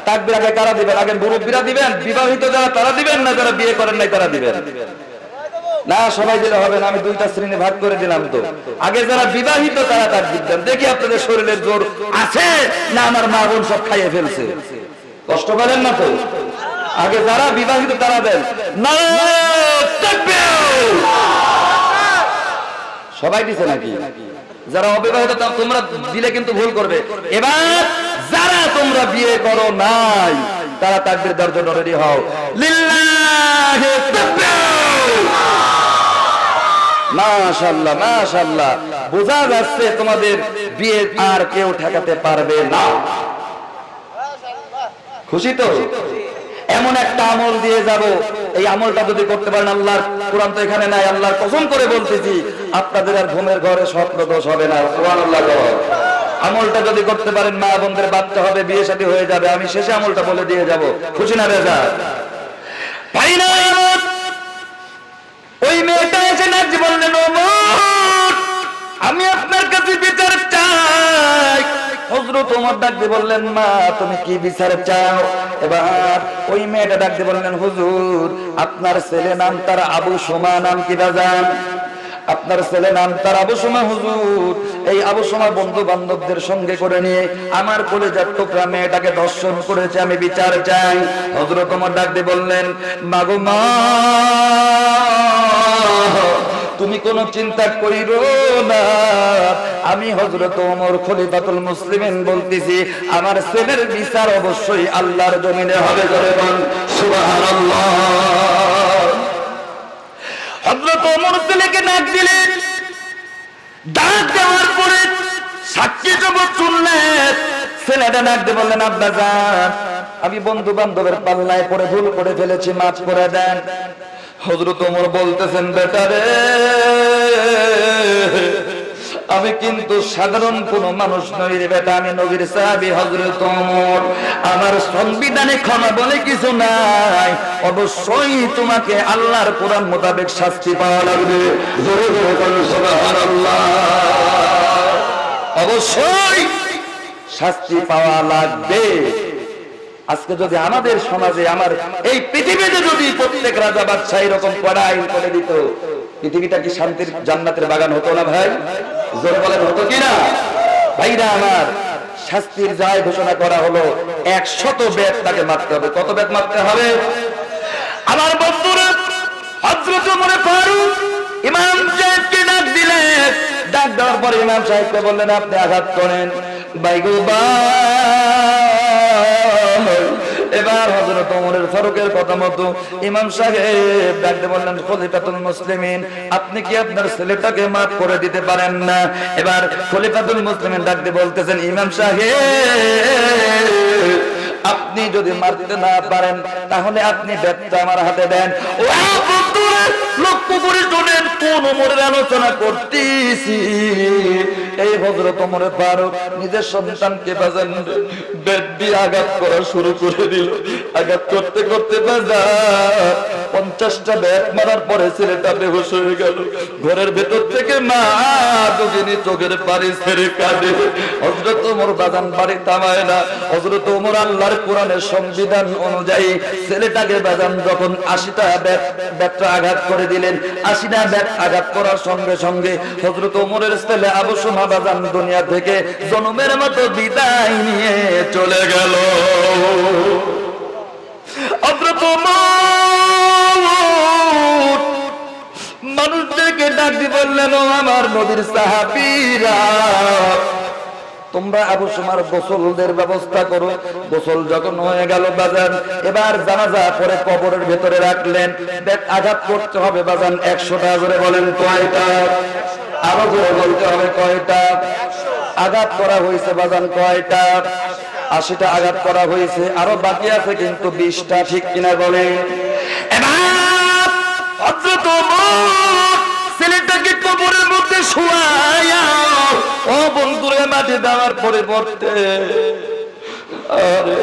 তাকবীর আগে কারা দিবেন? আগে মুরব্বীরা দিবেন, বিবাহিত যারা তারা দিবেন, না যারা বিয়ে করেন নাই তারা দিবেন? না, সবাই দিলে হবে না, আমি দুইটা শ্রেণী ভাগ করে দিলাম তো। আগে যারা বিবাহিত তারা তাকবীর দেন। দেখি আপনাদের শরীরের জোর আছে না আমার মা বোন সব খাইয়ে ফেলছে? কষ্ট করেন না তো? আগে যারা বিবাহিত তারা দেন। না সবাই দিছে নাকি? যারা অবিবাহিত তোমরা দিলে কিন্তু ভুল করবে। এবার যারা তোমরা বিয়ে করো নাই তারা তাকবীর দেওয়ার জন্য রেডি হও। লিল্লাহি তাকবীর। মাশাআল্লাহ মাশাআল্লাহ। বোঝা যাচ্ছে তোমাদের বিয়ে আর কেউ ঠেকাতে পারবে না। খুশি তো? এমন একটা আমল দিয়ে যাব, এই আমলটা যদি করতে পারেন, আল্লাহর কুরআন তো এখানে নাই, আল্লাহর কসম করে বলতেছি, আপনাদের আর ঘুমের ঘরে স্বপ্ন দোষ হবে না। সুবহানাল্লাহ। আমলটা যদি করতে পারেন, মা বোনদের বাচ্চা হবে, বিয়ে শাদী হয়ে যাবে। আমি শেষে আমলটা বলে দিয়ে যাব। খুশি না রেজা? ভাই না, ওই মেয়েটা এসে না বললেন, ওমর আমি আপনার কাছে বিচার চাই। হযরত ওমর ডাক দিয়ে বললেন, মা তুমি কি বিচার চাও? এবার ওই মেয়েটা ডাক দিয়ে বললেন, হুজুর আপনার ছেলে নাম তার আবু সুমা। নাম কি বাজান? আপনার ছেলে নাম তার আবু সুমা। হুজুর এই আবু সুমা বন্ধু বান্ধবদের সঙ্গে করে নিয়ে আমার কলেজের টুকরা মেয়েটাকে ধর্ষণ করেছে, আমি বিচার চাই। হযরত ওমর ডাক দিয়ে বললেন, মাগো মা তুমি কোন চিন্তা করিও না, আমি হযরত ওমর খলিফাতুল মুসলিমিন বলতেছি, আমার ছেলের বিচার অবশ্যই আল্লাহর জমিনে হবে। জোরে বল সুবহানাল্লাহ। হযরত ওমর ছেলেকে ডাক দিলেন। ডাক দেওয়ার পরে সাক্ষী জবাব শুনলেন। ছেলেটা ডাক দিয়ে বললেন, আব্বা জান আমি বন্ধু বান্ধবের পাল্লায় পড়ে ভুল করে ফেলেছি, মাফ করে দেন। হযরত ওমর বলতেছেন, বেটারে আমি কিন্তু সাধারণ কোন মানুষ নই রে বেটা, আমি নবীর সাহাবী হযরত ওমর। আমার সংবিধানে ক্ষমা বলে কিছু নাই, অবশ্যই তোমাকে আল্লাহর কোরআন মোতাবেক শাস্তি পাওয়া লাগবে। জোরে জোরে বল সুবহানাল্লাহ। অবশ্যই শাস্তি পাওয়া লাগবে। আজকে যদি আমাদের সমাজে, আমার এই পৃথিবীতে যদি প্রত্যেক রাজা বাদশা এরকম কড়া আইন করে দিত, পৃথিবীটা কি শান্তির জান্নাতের বাগান হতো না ভাই? জোর বলেন হতো কিনা ভাইরা? আমার শাস্তির যায় ঘোষণা করা হলো 100 বেত তাকে মারতে হবে। কত বেত মারতে হবে? আমার বন্ধুরা হযরত ওমর ফারুক ইমাম সাহেবকে ডাক দিলেন। ডাক দেওয়ার পরে ইমাম সাহেবকে বললেন, আপনি আঘাত করেন। বাইগো বা এবার হযরত ওমরের ফারুকের কথা মতো ইমাম সাহেব ডাকতে বললেন, খলিফাতুল মুসলিমিন আপনি কি আপনার ছেলেটাকে মাফ করে দিতে পারেন না? এবার খলিফাতুল মুসলিমিন ডাকতে বলতেছেন, ইমাম সাহেব আপনি যদি মারতে না পারেন তাহলে আপনি বেতটা আমার হাতে দেন। ও বন্ধুরা লক্ষ্য করে শোনেন কোন ওমরের আলোচনা করতেছি। এই হযরত ওমর ফারুক নিজের সন্তানকে বাজান বেত দিয়ে আঘাত করা শুরু করে দিল। আঘাত করতে করতে বাজার 50টা বেত মারার পরে ছেলেটা বেহুশ হয়ে গেল। ঘরের ভেতর থেকে মা দুজনই চোখের পানি ছেড়ে কাঁদে। হযরত ওমর বাজান বাড়ি থামায় না। হযরত ওমর আল্লাহর কোরআনের সংবিধান অনুযায়ী ছেলেটাকে বাজান যখন 80টা বেতটা আঘাত করে দিলেন, 80টা বেত আঘাত করার সঙ্গে সঙ্গে হযরত ওমরের ছেলে আবু সুমা বাজান দুনিয়া থেকে জনমের মতো বিদায় নিয়ে চলে গেল। হযরত ওমর ডাক দিয়ে বললেন, ও আমার নবীর সাহাবীরা, তোমরা আবু সুমার গোসলদের ব্যবস্থা করো। গোসল যখন হয়ে গেল বাজান, এবার জানাজা পরে কবরের ভেতরে রাখলেন। দেখ আঘাত করতে হবে বাজান 100টা। জোরে বলেন কয়টা? আরো জোরে বলতে হবে কয়টা আঘাত করা হয়েছে বাজান? কয়টা? 80টা আঘাত করা হয়েছে, আরো বাকি আছে কিন্তু 20টা, ঠিক কিনা বলেন? এবার হযরত ওমর ছেলেটাকে কবরের মধ্যে শুয়ায়া ও বন্ধুরে মাটি দেওয়ার পরিবর্তে আরে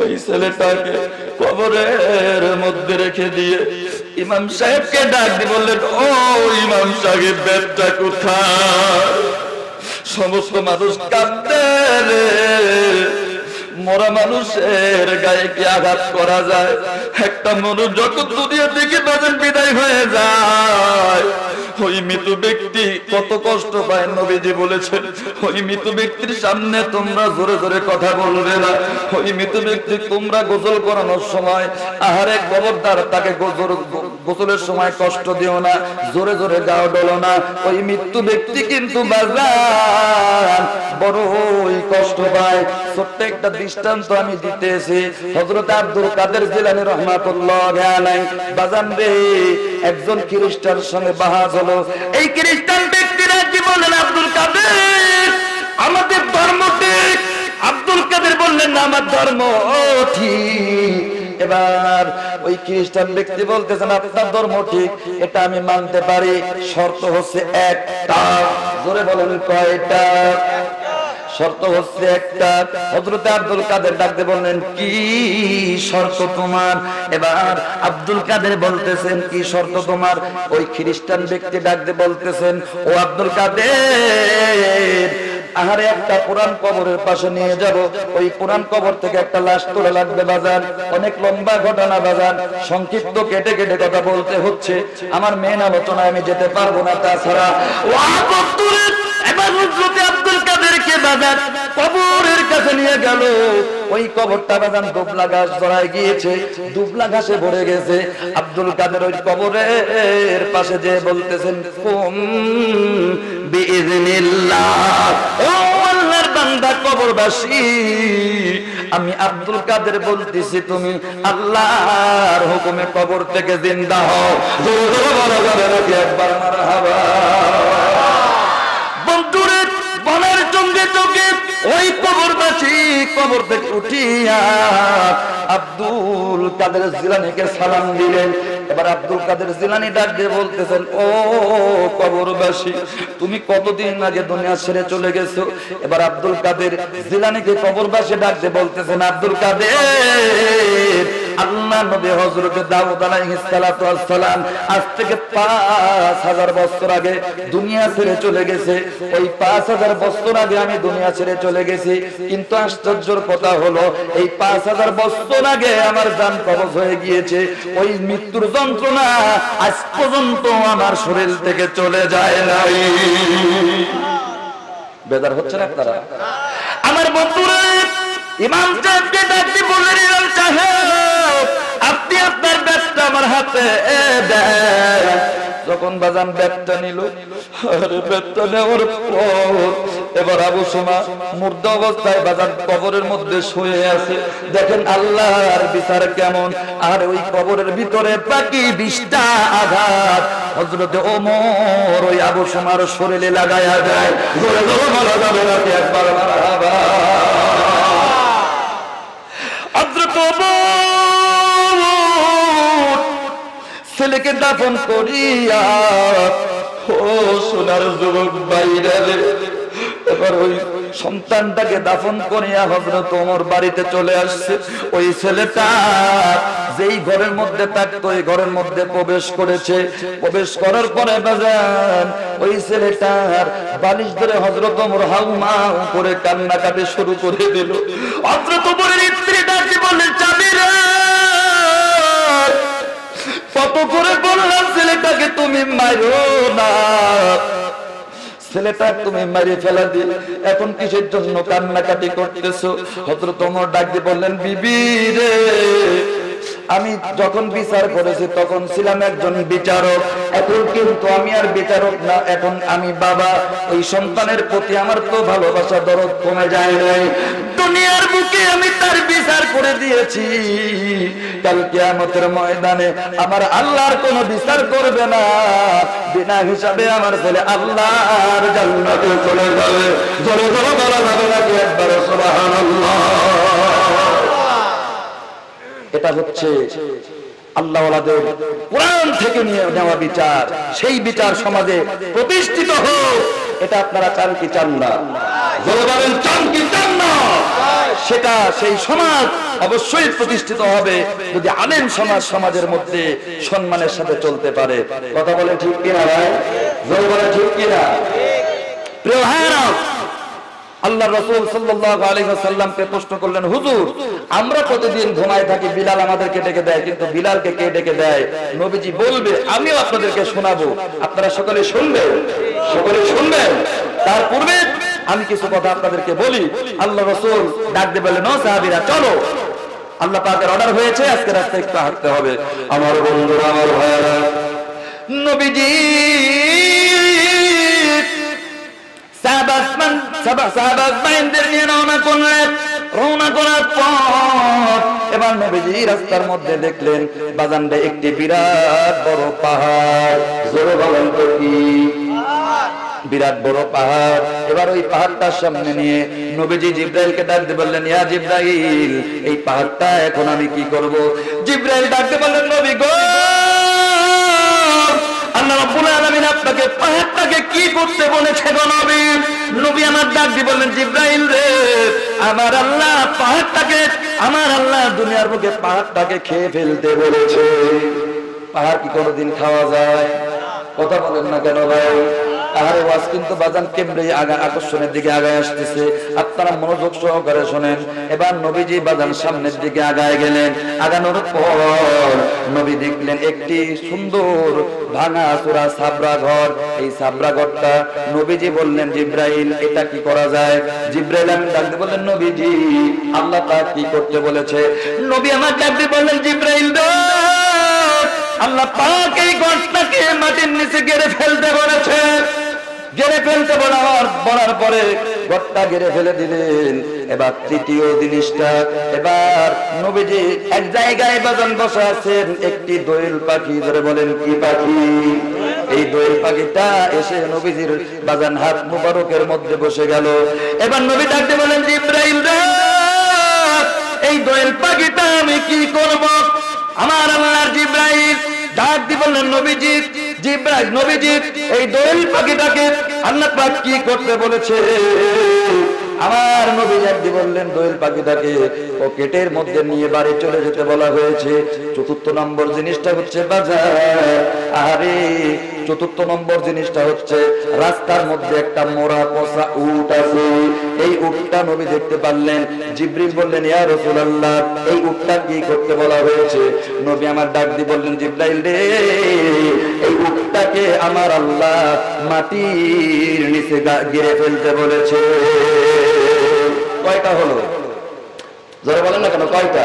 ওই ছেলেটাকে কবরের মধ্যে রেখে দিয়ে ইমাম সাহেবকে ডাক দিয়ে বললেন, ও ইমাম সাহেব, ব্যাগটা কোথায়? সমস্ত মানুষ কাঁদতে, মরা মানুষের গায়ে কি আঘাত করা যায়? একটা মানুষ যখন দুনিয়া থেকে বাজার বিদায় হয়ে যায়, ওই মৃত ব্যক্তি কত কষ্ট পায়। নবীজি বলেছেন, ওই মৃত ব্যক্তির সামনে তোমরা জোরে জোরে কথা বলবে না। ওই মৃত ব্যক্তি তোমরা গোসল করানোর সময়, আহারে খবরদার, তাকে গোসলের সময় কষ্ট দিও না, জোরে জোরে গাও ডলো না। ওই মৃত্যু ব্যক্তি কিন্তু বাজার বড় ওই কষ্ট পায়। ছোট্ট একটা দৃষ্টান্ত আমি দিতেছি। হযরত আব্দুল কাদের জিলানী রাহমাতুল্লাহি আলাইহি বাজান রে একজন খ্রিস্টান সঙ্গে বাহাজ হলো। এই খ্রিস্টান ব্যক্তিরা কি বললেন, আব্দুল কাদের আমাদের ধর্ম ঠিক। আব্দুল কাদের বললেন, না, আমার ধর্ম ঠিক। এবার ওই খ্রিস্টান ব্যক্তি বলতেছেন, আপনার ধর্ম ঠিক, এটা আমি মানতে পারি, শর্ত হচ্ছে একটা। জোরে বলেন কয়টা? শর্ত হচ্ছে একটা। হযরত আব্দুল কাদের ডাকতে বললেন, কি শর্ত তোমার? এবার আব্দুল কাদের বলতেছেন, কি শর্ত তোমার? ওই খ্রিস্টান ব্যক্তি ডাকতে বলতেছেন, ও আব্দুল কাদের, আহারে একটা পুরান কবরের পাশে নিয়ে যাব, ওই পুরান কবর থেকে একটা লাশ তুলে লাগবে। বাজার অনেক লম্বা ঘটনা বাজার, সংক্ষিপ্ত কেটে কেটে কথা বলতে হচ্ছে, আমার মেন আলোচনায় আমি যেতে পারবো না। তাছাড়া আব্দুল কাদেরকে বাজার কবরের কাছে নিয়ে গেল। ওই কবরটা বাজান দুবলা ঘাস জড়ায় গিয়েছে, দুবলা ঘাসে ভরে গেছে। আব্দুল কাদের ওই কবরের পাশে যে বলতেছেন, কুম বিইজনিল্লাহ, ও আল্লাহর বান্দা কবরবাসী, আমি আব্দুল কাদের বলতেছি, তুমি আল্লাহর হুকুমে কবর থেকে জিন্দা হও। একবার মারহাবা। ওই কবরবাসী কবর থেকে উঠিয়া আব্দুল কাদের জিলানীকে সালাম দিলেন। এবার আব্দুল কাদের জিলানী ডাক দিয়ে বলতেছেন, ও কবরবাসী, তুমি কতদিন আগে দুনিয়া ছেড়ে চলে গেছো। এবার আব্দুল কাদের জিলানীকে কবরবাসী ডাক দিয়ে বলতেছেন, আব্দুল কাদের, আল্লাহ নবী হযরত দাউদ আলাইহিস সালাতু ওয়াস সালাম আজ থেকে 5000 বছর আগে দুনিয়া ছেড়ে চলে গেছে। ওই 5000 বছর আগে আমি দুনিয়া ছেড়ে চলে গেছি, কিন্তু আশ্চর্যের কথা হলো এই 5000 বছর আগে আমার জান কবজ হয়ে গিয়েছে। ওই মৃত্যুর যন্ত্রণা আজ পর্যন্ত আমার শরীর থেকে চলে যায় নাই। বেদার হচ্ছে না আপনারা? আমার বন্ধুরা, ইমাম সাহেবকে ডাকতে বললেন, ইমাম সাহেব, আপনি আপনার ব্যাগটা আমার হাতে দেন। যখন বাজান ব্যাগটা নিল, আরে ব্যাগটা নেওয়ার পর এবার আবু সুমা মুর্দ অবস্থায় বাজান কবরের মধ্যে শুয়ে আছে। দেখেন আল্লাহর বিচার কেমন। আর ওই কবরের ভিতরে বাকি 20টা আঘাত হযরত ওমর ওই আবু সুমার শরীরে লাগায়া দেয়। একবার মারহাবা। ছেলেকে দাফন করিয়া, ও সোনার যুবক বাইরে, এবার ওই সন্তানটাকে দাফন করিয়া হযরত ওমর বাড়িতে চলে আসছে। ওই ছেলেটা যেই ঘরের মধ্যে থাকতো, ওই ঘরের মধ্যে প্রবেশ করেছে। প্রবেশ করার পরে বাজান ওই ছেলেটার বালিশ ধরে হযরত ওমর হাউমাউ করে কান্নাকাটি শুরু করে দিল। হযরত ওমরের স্ত্রী ডাকি বললেন, চাবিরা, কত করে বললাম ছেলেটাকে তুমি মারো না, ছেলেটা তুমি মারি ফেলা দিল, এখন কিসের জন্য কান্নাকাটি করতেছো? হযরত ওমর ডাক দিয়ে বললেন, বিবি রে, ময়দানে আমার আল্লাহর কোনো বিচার করবে না বিনা হিসাবে আমার ছেলে আল্লাহর জান্নাতে চলে যাবে জোরে জোরে বলা যাবে নাকি একবার সুবহানাল্লাহ এটা হচ্ছে আল্লাহ ওয়ালাদের কুরআন থেকে নিয়ে নেওয়া বিচার সেই বিচার সমাজে প্রতিষ্ঠিত হোক এটা আপনারা চান কি চান না বলে বলেন চান কি চান না সেটা সেই সমাজ অবশ্যই প্রতিষ্ঠিত হবে যদি আলেম সমাজ সমাজের মধ্যে সম্মানের সাথে চলতে পারে কথা বলে ঠিক কিনা ভাই বলে বলে ঠিক কিনা প্রিয় ভাইরা আল্লাহ রাসূল সাল্লাল্লাহু আলাইহি ওয়াসাল্লামকে প্রশ্ন করলেন হুজুর আমরা প্রতিদিন ঘুমায় থাকি বিলাল আমাদেরকে ডেকে দেয় কিন্তু বিলালকে কে ডেকে দেয় নবীজি বলবে আমিও আপনাদেরকে শোনাবো আপনারা সকলে শুনবেন তার পূর্বে আমি কিছু কথা আপনাদেরকে বলি আল্লাহ রাসূল ডাক দিয়ে বললেন ও সাহাবীরা চলো আল্লাহ পাকের অর্ডার হয়েছে আজকে রাতে একটু হাঁটতে হবে আমার বন্ধুরা আমার ভাইরা নবীজি রাস্তার মধ্যে দেখলেন বাজানটা একটি বিরাট বড় পাহাড় জোরে বলেন তো কি বিরাট বড় পাহাড় এবার ওই পাহাড়টার সামনে নিয়ে নবীজি জিব্রাইলকে ডাকতে বললেন ইয়া জিব্রাইল এই পাহাড়টা এখন আমি কি করব জিব্রাইল ডাকতে বললেন নবী গো আল্লাহ রাব্বুল আলামিন আপনাকে পাহাড়টাকে কি করতে বলেছে গো নবী নবী আমার ডাক দিয়ে বললেন জিব্রাইল রে আমার আল্লাহ দুনিয়ার বুকে পাহাড়টাকে খেয়ে ফেলতে বলেছে পাহাড় কি কোনোদিন খাওয়া যায় কথা বলেন না কেন ভাই আহারে ওয়াজ কিন্তু বাজান কেমনে আকর্ষণের দিকে আগায় আসতেছে আপনারা মনোযোগ সহকারে শোনেন এবার নবীজি বাজান সামনের দিকে আগায় গেলেন আগানোর পর নবী দেখলেন একটি সুন্দর ভাঙা চূড়া সাবরা ঘর এই সাবরা ঘরটা নবীজি বললেন জিব্রাইল এটা কি করা যায় জিব্রাইল আমি ডাকতে বললেন নবীজি আল্লাহ তা কি করতে বলেছে নবী আমার ডাকতে বললেন জিব্রাইল আল্লাহ পাক এই ঘরটাকে মাটির নিচে গেড়ে ফেলতে বলেছে গেড়ে ফেলতে বলার পরে ঘরটা গেড়ে ফেলে দিলেন এবার তৃতীয় জিনিসটা এবার নবীজি এক জায়গায় বাজান বসে আছেন একটি দোয়েল পাখি ধরে বলেন কি পাখি এই দোয়েল পাখিটা এসে নবীজির বাজান হাত মুবারকের মধ্যে বসে গেল এবার নবী ডাকতে বলেন ইব্রাহিম এই দোয়েল পাখিটা আমি কি করব আমার আল্লাহর জিব্রাইল ডাক দিয়ে বললেন নবীজি জিব্রাইল নবীজি এই দোয়েল পাখিটাকে আল্লাহ পাক কি করতে বলেছে আমার নবী ডাক দিয়ে বললেন দোয়েল পাখিটাকে পকেটের মধ্যে নিয়ে বাড়ি চলে যেতে বলা হয়েছে চতুর্থ নম্বর জিনিসটা হচ্ছে বাজার আরে চতুর্থ নম্বর জিনিসটা হচ্ছে রাস্তার মধ্যে একটা মোরা পচা উট আছে এই উটটা নবী দেখতে পারলেন জিব্রিল বললেন ইয়া রাসূলুল্লাহ এই উটটা কি করতে বলা হয়েছে নবী আমার ডাক দিয়ে বললেন জিব্রাইল রে এই উটটাকে আমার আল্লাহ মাটির নিচে গিরে ফেলতে বলেছে কয়টা হলো যারা বলেন না কেন কয়টা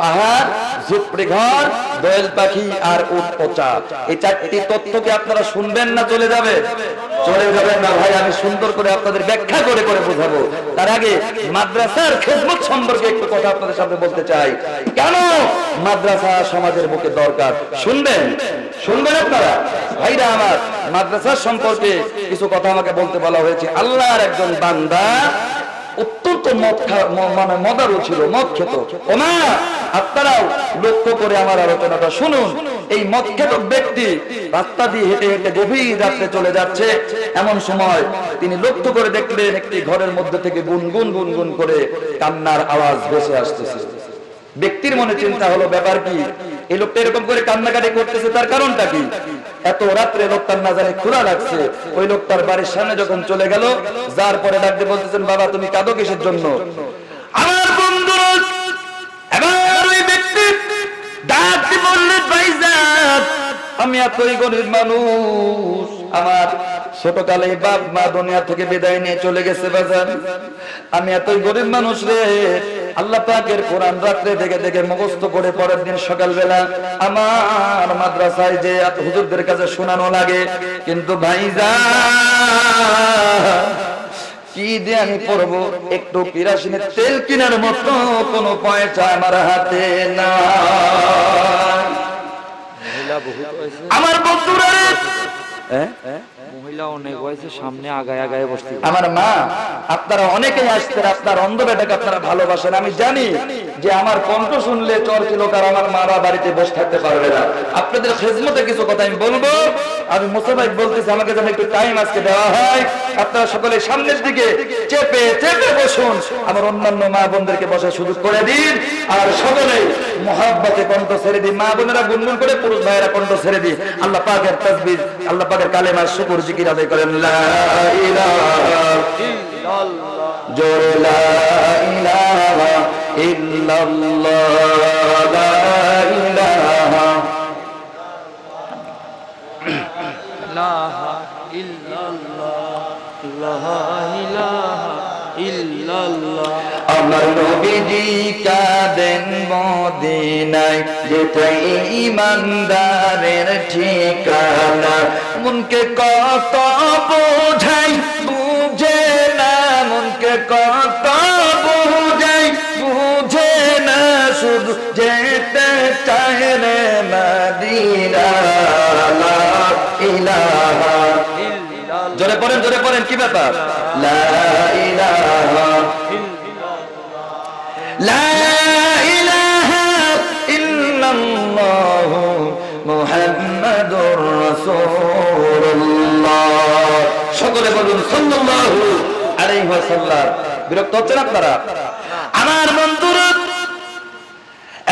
পাহাড় ঝুপড়ি ঘর দোয়েল পাখি আর উট পচা এই চারটি তথ্যকে আপনারা শুনবেন না চলে যাবে চলে যাবেন না ভাই আমি সুন্দর করে আপনাদের ব্যাখ্যা করে করে বোঝাবো তার আগে মাদ্রাসার খেদমত সম্পর্কে একটু কথা আপনাদের সামনে বলতে চাই কেন মাদ্রাসা সমাজের বুকে দরকার শুনবেন শুনবেন আপনারা ভাইরা আমার মাদ্রাসা সম্পর্কে কিছু কথা আমাকে বলতে বলা হয়েছে আল্লাহর একজন বান্দা অত্যন্ত মানে মদারু ছিল মদ খেত ওমা আপনারাও লক্ষ্য করে আমার আলোচনাটা শুনুন এই মদ খেত ব্যক্তি রাস্তা দিয়ে হেঁটে হেঁটে গভীর রাত্রে চলে যাচ্ছে এমন সময় তিনি লক্ষ্য করে দেখলেন একটি ঘরের মধ্যে থেকে গুনগুন গুনগুন করে কান্নার আওয়াজ ভেসে আসতেছে ব্যক্তির মনে চিন্তা হলো ব্যাপার কি এই লোকটা এরকম করে কান্নাকাটি করতেছে তার কারণটা কি এত রাত্রে লোকটার না জানি খোলা লাগছে ওই লোকটার বাড়ির সামনে যখন চলে গেল যার পরে ডাকতে বলতেছেন বাবা তুমি কাঁদো কিসের জন্য আমার বন্ধুরা এবার ওই ব্যক্তি ডাকতে বললেন ভাইজান আমি এতই গরিব মানুষ আমার ছোটকালে বাপ মা দুনিয়া থেকে বিদায় নিয়ে চলে গেছে বাজার আমি এতই গরিব মানুষ রে আল্লাহ পাকের কোরআন রাতে দেখে দেখে মুখস্থ করে পরের দিন সকালবেলা আমার মাদ্রাসায় যে হুজুরদের কাছে শোনানো লাগে। কিন্তু ভাইজান কি দিয়ে আমি পড়বো, একটু কিরাসিনের তেল কেনার মতো কোনো পয়সা আমার হাতে না। আমার বন্ধুরা আমার মা, আপনারা অনেকেই আসতেন, আপনার অন্ধ বেটাকে আপনারা ভালোবাসেন। আমি জানি যে আমার কণ্ঠ শুনলে চরকিলোকার আমার মা বাবা বাড়িতে বসে থাকতে পারবে না। আপনাদের খেদমতে কিছু কথা আমি বলবো। আমি মুসাফাই বলতেছি, আমাকে যেন একটু টাইম আজকে দেওয়া হয়। আপনারা সকলে সামনের দিকে চেপে চেপে বসুন, আমার অন্যান্য মা বোনদেরকে বসার সুযোগ করে দিন। আর সকলে মহাব্বতে কণ্ঠ ছেড়ে দিন, মা বোনেরা গুনগুন করে, পুরুষ ভাইয়েরা কণ্ঠ ছেড়ে দিন। আল্লাহ পাকের তাসবিহ, আল্লাহ পাকের কালেমা, শুকর, জিকির আদায় করেন। লা ইলাহা ইল্লাল্লাহ, জোরে লা ইলাহা ইল্লাল্লাহ। লা ইলাহা ইল্লাল্লাহ, লা ইলাহা ইল্লাল্লাহ। আমার নবীজি কাঁদেন মদিনায়, যেটাই ইমানদারের ঠিকানা। মনকে কত বোঝাই বুঝে না, মনকে কত বোঝাই বুঝে না, শুধু যেতে চায় রে মদিনা। লা ইলাহা, জোরে পড়েন, জোরে পড়েন। কি ব্যাপার? লা ইলাহা, লা ইলাহা ইল্লাল্লাহ মুহাম্মাদুর রাসূলুল্লাহ। সকলে বলুন সাল্লাল্লাহু আলাইহি ওয়াসাল্লাম। বিরক্ত হচ্ছেন আপনারা? আমার বন্ধুরা,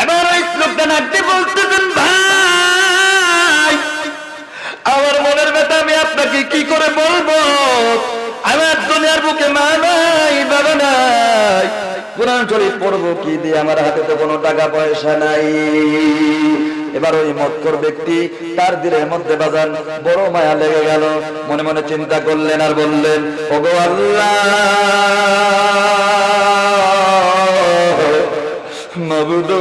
এবার ওই লোকটা নাকি বলতেছেন, ভাই আমার মনের ব্যাথা আমি আপনাকে কি করে বলবো। আমার দুনিয়ার বুকে মা নাই, বাবা নাই, কোরআন শরীফ পড়বো কি দিয়ে, আমার হাতে তো কোনো টাকা পয়সা নাই। এবার ওই মতকর ব্যক্তি তার দিলের মধ্যে বাজার বড় মায়া লেগে গেল। মনে মনে চিন্তা করলেন আর বললেন, ওগো আল্লাহ মাবুদ,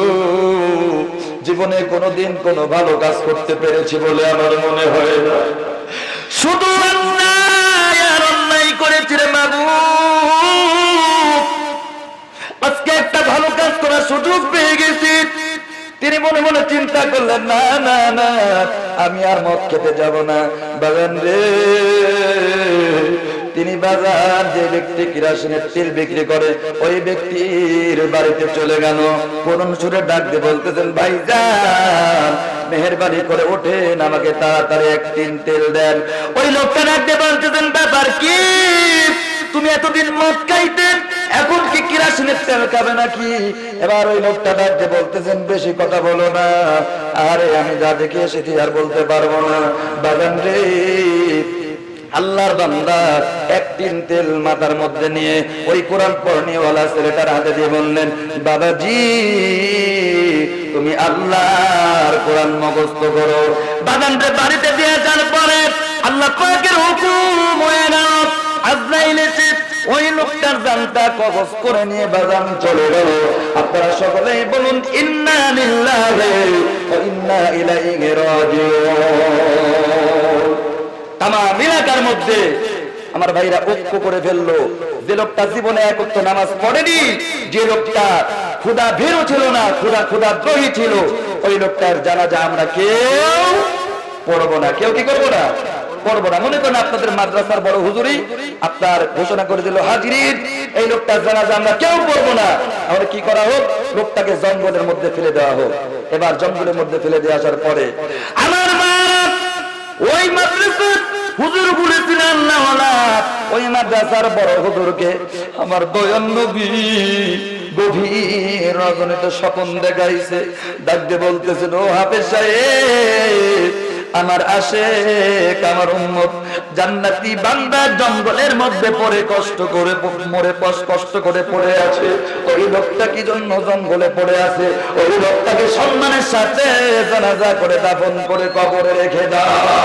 জীবনে কোনোদিন কোনো ভালো কাজ করতে পেরেছি বলে আমার মনে হয় না। শুধু অন্যায় আর অন্যায় করেছি রে মাবুদ, আজকে একটা ভালো কাজ করার সুযোগ পেয়ে গেছি। তিনি মনে মনে চিন্তা করলেন, না না না, আমি আর মদ খেতে যাব না। বাগান রে, তিনি বাজার যে ব্যক্তি কিরাসিনের তেল বিক্রি করে ওই ব্যক্তির বাড়িতে চলে গেল। কোরআন সুরে ডাক দিয়ে বলতেছেন, ভাইজান মেহেরবানি করে ওঠেন, আমাকে তাড়াতাড়ি এক টিন তেল দেন। ওই লোকটা ডাক দিয়ে বলতেছেন, ব্যাপার কি, তুমি এতদিন মদ খাইতেন, এখন কি কিরাসিনের তেল খাবে নাকি? এবার ওই লোকটা ডাক দিয়ে বলতেছেন, বেশি কথা বলো না, আরে আমি যা দেখে এসেছি আর বলতে পারবো না। বাগান রে, আল্লাহর বান্দা এক তিন তেল মাথার মধ্যে নিয়ে ওই কোরআন পড়নিওয়ালা ছেলেটার হাতে দিয়ে বললেন, বাবাজি তুমি আল্লাহর কোরআন মুখস্থ করো। বাগানটা বাড়িতে দিয়ে যাওয়ার পরে আল্লাহ পাকের হুকুম হয়ে গেল। আজরাইল এসে ওই লোকটার জানটা কবজ করে নিয়ে বাজান চলে গেল। আপনারা সকলেই বলুন, ইন্না লিল্লাহি ওয়া ইন্না ইলাইহি রাজিউন। আমার এলাকার মধ্যে আমার ভাইরা ঐক্য করে ফেললো, যে লোকটা জীবনে এক ওয়াক্ত নামাজ পড়েনি, যে লোকটা ক্ষুধা ভীরু ছিল না, ক্ষুধা দ্রোহী ছিল, ওই লোকটার জানাজা আমরা কেউ পড়বো না। কেউ কি করবো না? পড়বো না। মনে করেন আপনাদের মাদ্রাসার বড় হুজুরই আপনার ঘোষণা করে দিল, হাজিরিন এই লোকটার জানাজা আমরা কেউ পড়বো না। আমরা কি করা হোক, লোকটাকে জঙ্গলের মধ্যে ফেলে দেওয়া হোক। এবার জঙ্গলের মধ্যে ফেলে দিয়ে আসার পরে আমার মা ওই মাদ্রাসার হুজুর বলেছিলেন, ওই মাদ্রাসার বড় হুজুরকে আমার দয়াল নবী গভীর রজনীতে স্বপ্ন দেখাইছে। ডাক দিয়ে বলতেছেন, ও হাফেজ সাহেব, আমার আশিক, আমার উম্মত জান্নাতি বান্দা জঙ্গলের মধ্যে পড়ে কষ্ট করে মরে, কষ্ট করে পড়ে আছে। ওই লোকটা কি জন্য জঙ্গলে পড়ে আছে? ওই লোকটাকে সম্মানের সাথে জানাজা করে দাফন করে কবরে রেখে দাও।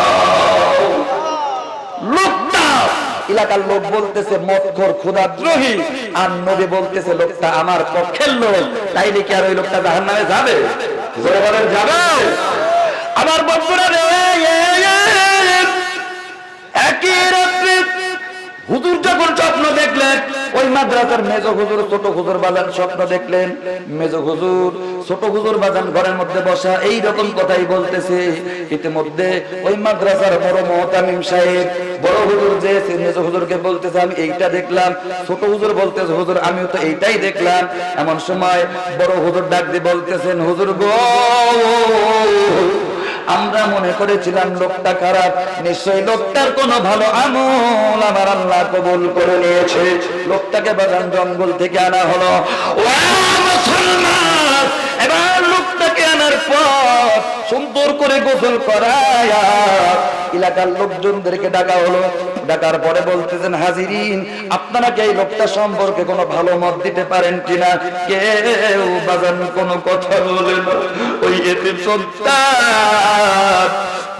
লোকটা इलाकार लोक बोलते से मत्खोर खुदाद्रोही और नबी बोलते से लोकता आमार पक्षेर लोक ताइले कि आर ओई लोकता জাহান্নামে যাবে জোরে বলেন যাবে আমার বন্ধুরা রে একই রাতে হুজুর যখন স্বপ্ন দেখলেন ওই মাদ্রাসার মেজো হুজুর ছোট হুজুর বাজান স্বপ্ন দেখলেন মেজো হুজুর ছোট হুজুর বাজান ঘরের মধ্যে বসা এই রকম কথাই বলতেছে ইতিমধ্যে ওই মাদ্রাসার বড় মুহতামিম সাহেব বড় হুজুর যে মেজো হুজুরকে বলতেছে আমি এইটা দেখলাম ছোট হুজুর বলতেছে হুজুর আমিও তো এইটাই দেখলাম এমন সময় বড় হুজুর ডাক দিয়ে বলতেছেন হুজুর গো আমরা মনে করেছিলাম লোকটা খারাপ নিশ্চয়ই লোকটার কোনো ভালো আমল আমার আল্লাহ কবুল করে নিয়েছে লোকটাকে বাগান জঙ্গল থেকে আনা হলো ও মুসলমান এবার লোকটাকে আনার পর সুন্দর করে গোসল করায়া এলাকার লোকজনদেরকে ডাকা হলো ডাকার পরে বলতেছেন হাজিরিন আপনারা কি এই লোকটা সম্পর্কে কোনো ভালো মত দিতে পারেন কিনা কেউ বাজান কোনো কথা বলেন ওই এতিম সন্তান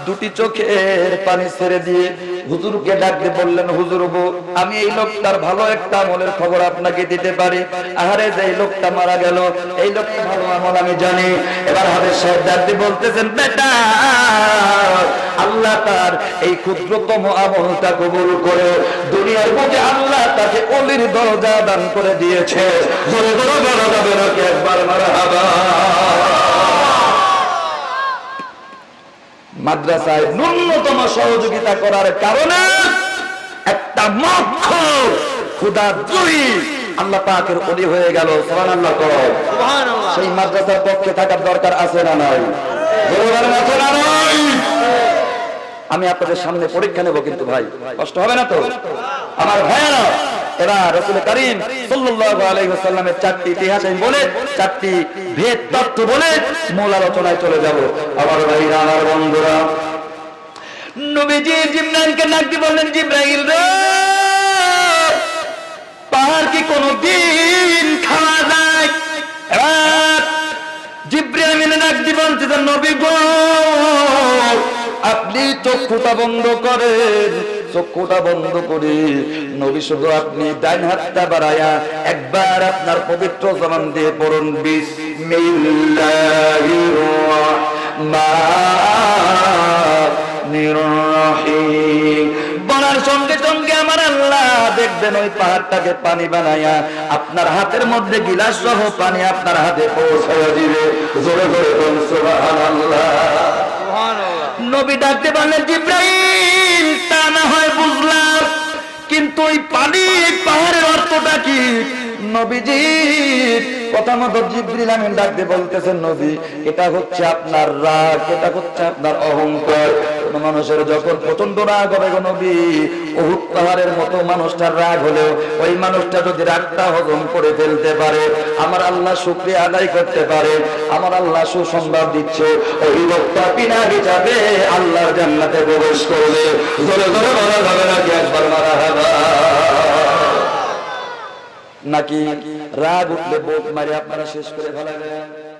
দুটি চোখের পানি ছেড়ে দিয়ে হুজুরকে ডাকতে বললেন হুজুর গো আমি এই লোকটার ভালো একটা আমলের খবর আপনাকে দিতে পারি আহারে যে লোকটা মারা গেল এই লোকটা ভালো আমল আমি জানি এবার হাদিস সাহেব ডাকতে বলতেছেন বেটা আল্লাহ তার এই ক্ষুদ্রতম আমলটা কবুল করে দুনিয়ার বুকে আল্লাহ তাকে ওলির দরজা দান করে দিয়েছে জোরে জোরে বলা যাবে না কি একবার মারহাবা মাদ্রাসায় ন্যূনতম সহযোগিতা করার কারণে একটা মক্খর খুদাদ্রোহী আল্লাহ পাকের ওলি হয়ে গেল সুবহানাল্লাহ কর সুবহানাল্লাহ সেই মাদ্রাসার পক্ষে থাকার দরকার আছে না নাই আমি আপনাদের সামনে পরীক্ষা নেব কিন্তু ভাই কষ্ট হবে না তো আমার ভাইরা এরা রাসূল কারীম সাল্লাল্লাহু আলাইহি ওয়াসাল্লামের চারটি ইতিহাস বলে চারটি ভেদ তত্ত্ব বলে মূল আলোচনায় চলে যাব আমার ভাইরা আমার বন্ধুরা নবীজি জিবরাইলকে ডাক দিয়ে বললেন জিবরাইল রে পাহাড় কি কোনদিন খাওয়া যায় রাত জিবরাইল মিলে ডাক দিয়ে বলতেছে নবী গো আপনি চক্ষুটা বন্ধ করেন চক্ষুটা বন্ধ করে নবী শুধু আপনি ডান হাতটা বাড়ায়া একবার আপনার পবিত্র জবান দিয়ে পড়ুন বিসমিল্লাহির রাহমানির রাহিম বলার সঙ্গে সঙ্গে আমার আল্লাহ দেখবেন ওই পাহাড়টাকে পানি বানায়া আপনার হাতের মধ্যে গিলাস সহ পানি আপনার হাতে পৌঁছায়া দিবে জোরে জোরে বলুন সুবহানাল্লাহ সুবহানাল্লাহ নবী ডাকতে বললেন জিবরাইল তা না হয় বুঝলাম কিন্তু ওই পানি পাহাড়ের অর্থটা কি নবীজি কথা মতো জিবরাইল আমিন ডাকতে বলতেছেন নবী এটা হচ্ছে আপনার রাগ এটা হচ্ছে আপনার অহংকার মানুষের যখন প্রচন্ড রাগ হবে গো নবী উহুদ পাহাড়ের মতো মানুষটার রাগ হলেও ওই মানুষটা যদি রাগটা হজম করে ফেলতে পারে আমার আল্লাহ শুকরিয়া আদায় করতে পারে আমার আল্লাহ সুসংবাদ দিচ্ছে ওই লোকটা বিনা হিসাবে আল্লাহর জান্নাতে প্রবেশ করবে জোরে জোরে বলা যাবে না কি একবার মারহাবা নাকি রাগ উঠলে বোধ মারি আপনারা শেষ করে ফেলা যায়